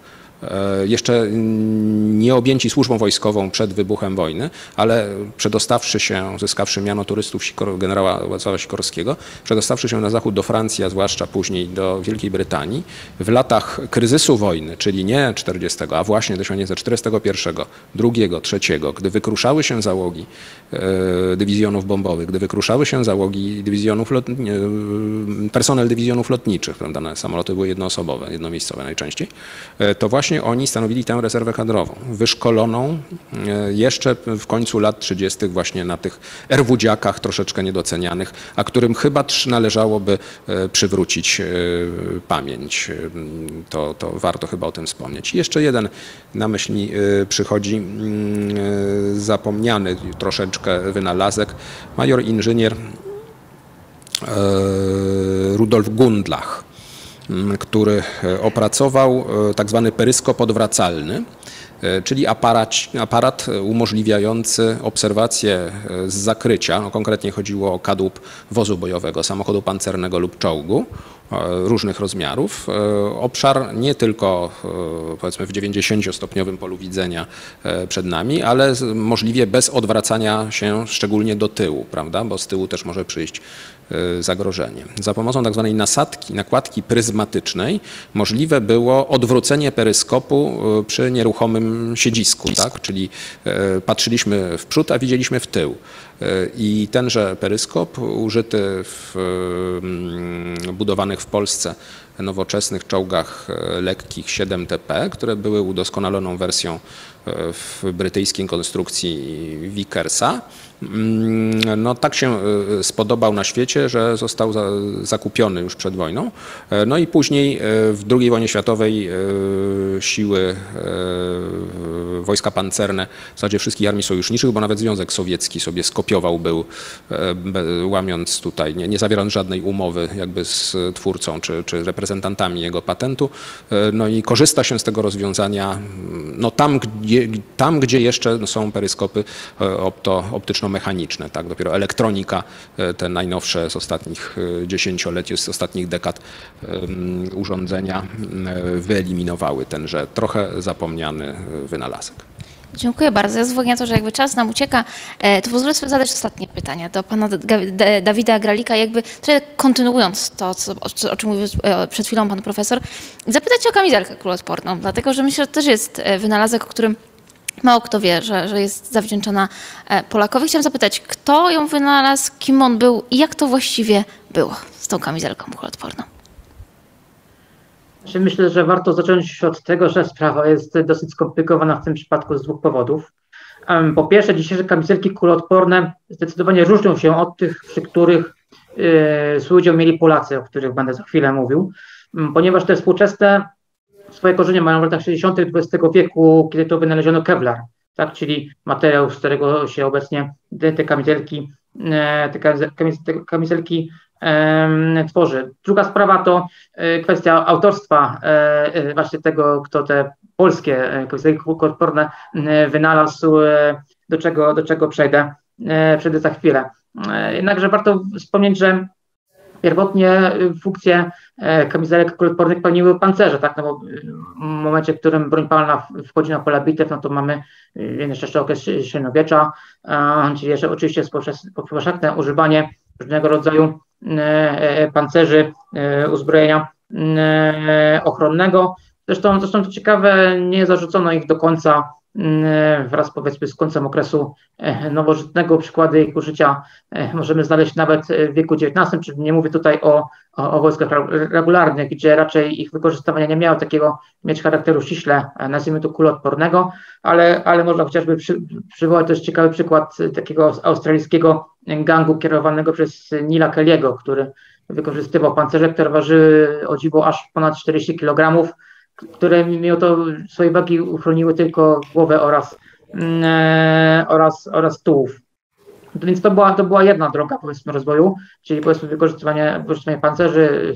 jeszcze nie objęci służbą wojskową przed wybuchem wojny, ale przedostawszy się, uzyskawszy miano turystów generała Wacława Sikorskiego, przedostawszy się na zachód do Francji, a zwłaszcza później do Wielkiej Brytanii, w latach kryzysu wojny, czyli nie czterdziestego, a właśnie tysiąc dziewięćset czterdziestego pierwszego, drugiego, trzeciego, gdy wykruszały się załogi dywizjonów bombowych, gdy wykruszały się załogi dywizjonów lotniczych, personel dywizjonów lotniczych, prawda, samoloty były jednoosobowe, jednomiejscowe najczęściej, to właśnie oni stanowili tę rezerwę kadrową, wyszkoloną jeszcze w końcu lat trzydziestych właśnie na tych erwudziakach troszeczkę niedocenianych, a którym chyba należałoby przywrócić pamięć. To, to warto chyba o tym wspomnieć. I jeszcze jeden na myśl mi przychodzi zapomniany troszeczkę wynalazek. Major inżynier Rudolf Gundlach, który opracował tak zwany peryskop odwracalny, czyli aparat, aparat umożliwiający obserwację z zakrycia, no konkretnie chodziło o kadłub wozu bojowego, samochodu pancernego lub czołgu różnych rozmiarów. Obszar nie tylko powiedzmy w dziewięćdziesięciostopniowym polu widzenia przed nami, ale możliwie bez odwracania się szczególnie do tyłu, prawda? Bo z tyłu też może przyjść zagrożenie. Za pomocą tak zwanej nasadki, nakładki pryzmatycznej możliwe było odwrócenie peryskopu przy nieruchomym siedzisku, tak? Czyli patrzyliśmy w przód, a widzieliśmy w tył. I tenże peryskop użyty w budowanych w Polsce nowoczesnych czołgach lekkich siedem T P, które były udoskonaloną wersją w brytyjskiej konstrukcji Vickersa. No, tak się spodobał na świecie, że został za, zakupiony już przed wojną. No i później w drugiej wojnie światowej siły wojska pancerne w zasadzie wszystkich armii sojuszniczych, bo nawet Związek Sowiecki sobie skopiował był, łamiąc tutaj, nie, nie zawierając żadnej umowy jakby z twórcą czy, czy reprezentantami jego patentu. No i korzysta się z tego rozwiązania no, tam, gdzie, tam, gdzie jeszcze są peryskopy opto, optyczno mechaniczne, tak? Dopiero elektronika, te najnowsze z ostatnich dziesięcioleci, z ostatnich dekad urządzenia wyeliminowały tenże trochę zapomniany wynalazek. Dziękuję bardzo. Ja z uwagi na to, że jakby czas nam ucieka, to pozwolę sobie zadać ostatnie pytanie do pana Dawida Gralika, jakby trochę kontynuując to, o czym mówił przed chwilą pan profesor, zapytać o kamizelkę kuloodporną, dlatego że myślę, że to też jest wynalazek, o którym mało kto wie, że, że jest zawdzięczana Polakowi. Chciałam zapytać, kto ją wynalazł, kim on był i jak to właściwie było z tą kamizelką kuloodporną? Myślę, że warto zacząć od tego, że sprawa jest dosyć skomplikowana w tym przypadku z dwóch powodów. Po pierwsze, dzisiejsze kamizelki kuloodporne zdecydowanie różnią się od tych, przy których z udział mieli Polacy, o których będę za chwilę mówił, ponieważ te współczesne swoje korzenie mają w latach sześćdziesiątych dwudziestego wieku, kiedy to wynaleziono kevlar, tak, czyli materiał, z którego się obecnie te kamizelki, te kamizelki e, tworzy. Druga sprawa to kwestia autorstwa e, właśnie tego, kto te polskie kamizelki kuloodporne wynalazł, do czego, do czego przejdę, e, przejdę za chwilę. Jednakże warto wspomnieć, że pierwotnie funkcję kamizelek kuloodpornych pełniły pancerze, tak? No bo w momencie, w którym broń palna wchodzi na pola bitew, no to mamy jeszcze okres średniowiecza, czyli jeszcze oczywiście powszechne używanie różnego rodzaju pancerzy, uzbrojenia ochronnego. Zresztą, zresztą to ciekawe, nie zarzucono ich do końca wraz powiedzmy z końcem okresu nowożytnego. Przykłady ich użycia możemy znaleźć nawet w wieku dziewiętnastym, czyli nie mówię tutaj o, o, o wojskach regularnych, gdzie raczej ich wykorzystywanie nie miało takiego mieć charakteru ściśle, nazwijmy to kuloodpornego, ale, ale można chociażby przy, przywołać też ciekawy przykład takiego australijskiego gangu kierowanego przez Nila Kelly'ego, który wykorzystywał pancerze, które ważyły o dziwo aż ponad czterdzieści kilogramów, które mimo to swojej wagi uchroniły tylko głowę oraz, e, oraz, oraz tułów. To, więc to była, to była jedna droga, powiedzmy, rozwoju, czyli powiedzmy wykorzystywanie, wykorzystywanie pancerzy,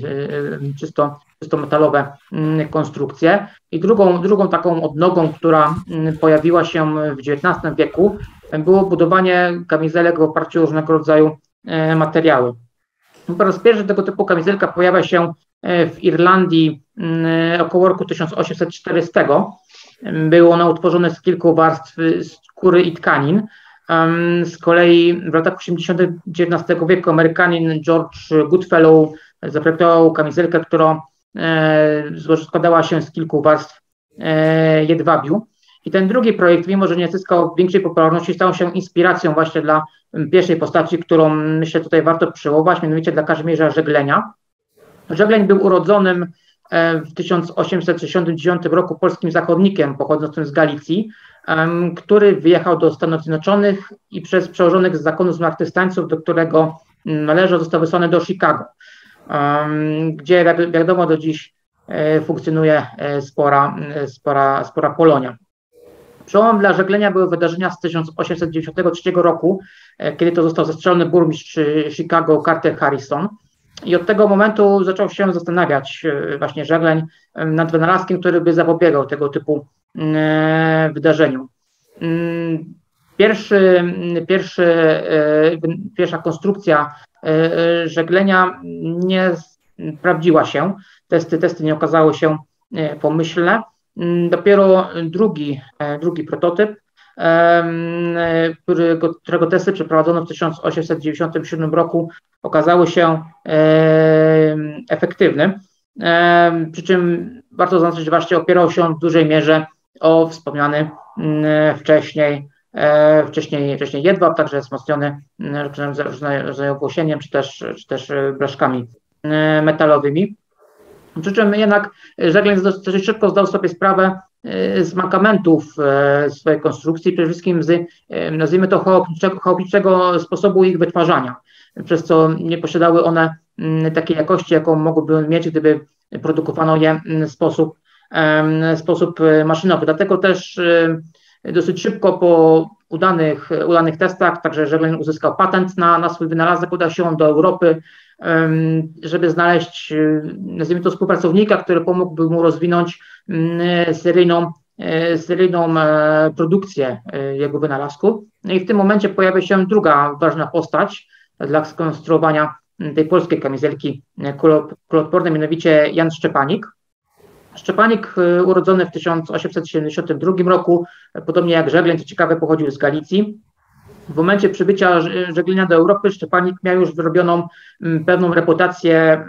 e, czysto, czysto metalowe e, konstrukcje. I drugą, drugą taką odnogą, która pojawiła się w dziewiętnastym wieku, było budowanie kamizelek w oparciu o różnego rodzaju e, materiały. Po raz pierwszy tego typu kamizelka pojawia się w Irlandii około roku tysiąc osiemset czterdziestego. Było ono utworzone z kilku warstw skóry i tkanin. Z kolei w latach osiemdziesiątych dziewiętnastego wieku Amerykanin George Goodfellow zaprojektował kamizelkę, która składała się z kilku warstw jedwabiu. I ten drugi projekt, mimo że nie zyskał większej popularności, stał się inspiracją właśnie dla pierwszej postaci, którą myślę tutaj warto przywołać, mianowicie dla Kazimierza Żeglenia. Żegleń był urodzonym w tysiąc osiemset sześćdziesiątym dziewiątym roku polskim zakonnikiem pochodzącym z Galicji, który wyjechał do Stanów Zjednoczonych i przez przełożonych z zakonu zmartwychwstańców, do którego należał, został wysłany do Chicago, gdzie jak wiadomo do dziś funkcjonuje spora, spora, spora Polonia. Przełomem dla Żeglenia były wydarzenia z tysiąc osiemset dziewięćdziesiątego trzeciego roku, kiedy to został zastrzelony burmistrz Chicago Carter Harrison. I od tego momentu zaczął się zastanawiać właśnie Żegleń nad wynalazkiem, który by zapobiegał tego typu wydarzeniu. Pierwszy, pierwszy, pierwsza konstrukcja Żeglenia nie sprawdziła się. Testy, testy nie okazały się pomyślne. Dopiero drugi, drugi prototyp, Którego, którego testy przeprowadzono w tysiąc osiemset dziewięćdziesiątym siódmym roku, okazały się e, efektywne, e, przy czym warto zaznaczyć, że właśnie opierał się w dużej mierze o wspomniany e, wcześniej wcześniej, wcześniej jedwab, także wzmocniony różnego rodzaju ogłosieniem czy też, czy też blaszkami metalowymi. Przy czym jednak Żegleń dosyć szybko zdał sobie sprawę z mankamentów swojej konstrukcji, przede wszystkim z, nazwijmy to, chaotycznego, chaotycznego sposobu ich wytwarzania, przez co nie posiadały one takiej jakości, jaką mogłyby mieć, gdyby produkowano je w sposób, w sposób maszynowy. Dlatego też dosyć szybko po udanych, udanych testach, także Żegleń uzyskał patent na, na swój wynalazek, udał się on do Europy, żeby znaleźć, nazwijmy to, współpracownika, który pomógłby mu rozwinąć seryjną, seryjną produkcję jego wynalazku. I w tym momencie pojawia się druga ważna postać dla skonstruowania tej polskiej kamizelki kuloodpornej, mianowicie Jan Szczepanik. Szczepanik, urodzony w tysiąc osiemset siedemdziesiątym drugim roku, podobnie jak Żegleń, co ciekawe, pochodził z Galicji. W momencie przybycia Żeglina do Europy Szczepanik miał już wyrobioną pewną reputację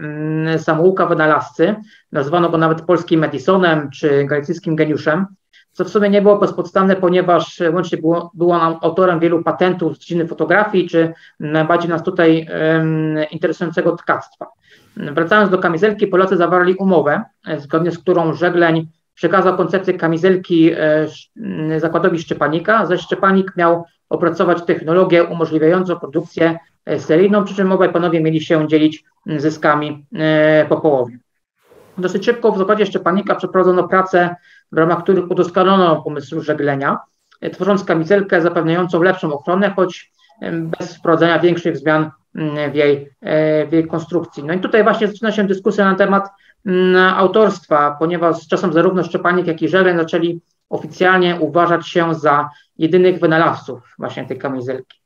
samouka wynalazcy. Nazwano go nawet polskim Edisonem czy galicyjskim geniuszem, co w sumie nie było bezpodstawne, ponieważ łącznie było, był on autorem wielu patentów z dziedziny fotografii czy najbardziej nas tutaj um, interesującego tkactwa. Wracając do kamizelki, Polacy zawarli umowę, zgodnie z którą Żegleń przekazał koncepcję kamizelki e, zakładowi Szczepanika, zaś Szczepanik miał opracować technologię umożliwiającą produkcję seryjną, przy czym obaj panowie mieli się dzielić zyskami e, po połowie. Dosyć szybko w zakładzie Szczepanika przeprowadzono prace, w ramach których udoskonalono pomysł Żeglenia, e, tworząc kamizelkę zapewniającą lepszą ochronę, choć e, bez wprowadzenia większych zmian w jej, w jej konstrukcji. No i tutaj właśnie zaczyna się dyskusja na temat m, autorstwa, ponieważ z czasem zarówno Szczepanik, jak i Żegleń zaczęli oficjalnie uważać się za jedynych wynalazców właśnie tej kamizelki.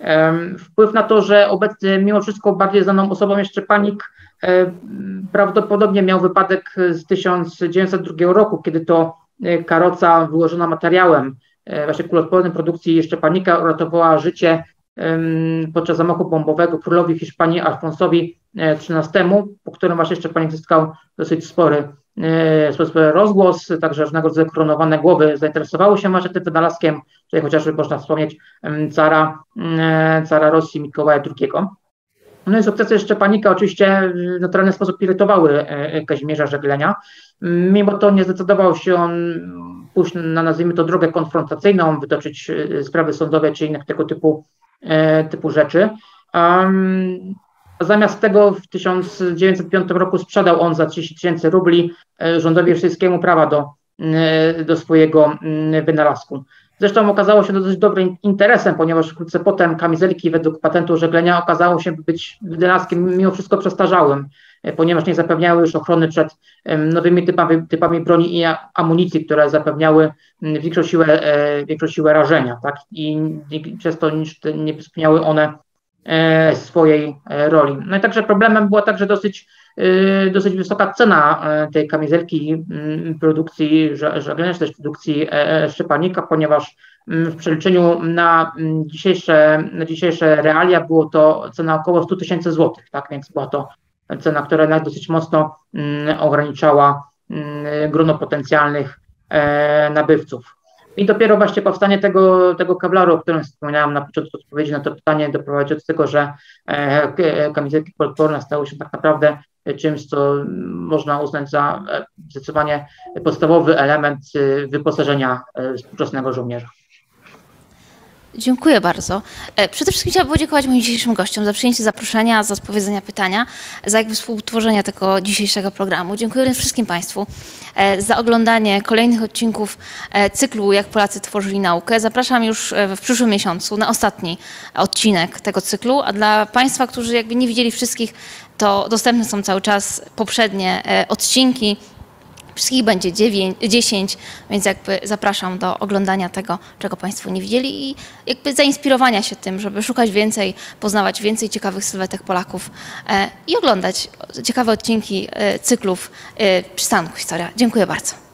Um, wpływ na to, że obecnie mimo wszystko bardziej znaną osobą jest Szczepanik, e, prawdopodobnie miał wypadek z tysiąc dziewięćset drugiego roku, kiedy to karoca wyłożona materiałem e, właśnie kuloodpornym produkcji Szczepanika uratowała życie podczas zamachu bombowego królowi Hiszpanii Alfonsowi trzynastemu, po którym właśnie Szczepanik zyskał dosyć spory, spory rozgłos, także różnego rodzaju koronowane głowy zainteresowały się właśnie tym wynalazkiem, tutaj chociażby można wspomnieć cara, cara Rosji Mikołaja drugiego. No i sukcesy Szczepanika oczywiście w naturalny sposób irytowały Kazimierza Żeglenia. Mimo to nie zdecydował się on pójść na, nazwijmy to, drogę konfrontacyjną, wytoczyć sprawy sądowe czy innych tego typu typu rzeczy. Um, zamiast tego w tysiąc dziewięćset piątym roku sprzedał on za trzydzieści tysięcy rubli rządowi rosyjskiemu prawa do, do swojego wynalazku. Zresztą okazało się to dość dobrym interesem, ponieważ wkrótce potem kamizelki według patentu Żeglenia okazało się być wynalazkiem mimo wszystko przestarzałym, ponieważ nie zapewniały już ochrony przed nowymi typami, typami broni i amunicji, które zapewniały większą siłę, większą siłę rażenia, tak? I przez to nie spełniały one swojej roli. No i także problemem była także dosyć, dosyć wysoka cena tej kamizelki produkcji Żeglenia, czy też produkcji Szczepanika, ponieważ w przeliczeniu na dzisiejsze, na dzisiejsze realia było to cena około stu tysięcy złotych, tak? Więc była to cena, która dosyć mocno ograniczała grono potencjalnych nabywców. I dopiero właśnie powstanie tego, tego kablaru, o którym wspomniałem na początku odpowiedzi na to pytanie, doprowadziło do tego, że kamizelki kuloodporne stały się tak naprawdę czymś, co można uznać za zdecydowanie podstawowy element wyposażenia współczesnego żołnierza. Dziękuję bardzo. Przede wszystkim chciałabym podziękować moim dzisiejszym gościom za przyjęcie zaproszenia, za odpowiedzenia pytania, za jakby współtworzenie tego dzisiejszego programu. Dziękuję wszystkim Państwu za oglądanie kolejnych odcinków cyklu Jak Polacy tworzyli naukę. Zapraszam już w przyszłym miesiącu na ostatni odcinek tego cyklu, a dla Państwa, którzy jakby nie widzieli wszystkich, to dostępne są cały czas poprzednie odcinki. Wszystkich będzie dziesięć, więc jakby zapraszam do oglądania tego, czego Państwo nie widzieli i jakby zainspirowania się tym, żeby szukać więcej, poznawać więcej ciekawych sylwetek Polaków i oglądać ciekawe odcinki cyklów przystanku Historia. Dziękuję bardzo.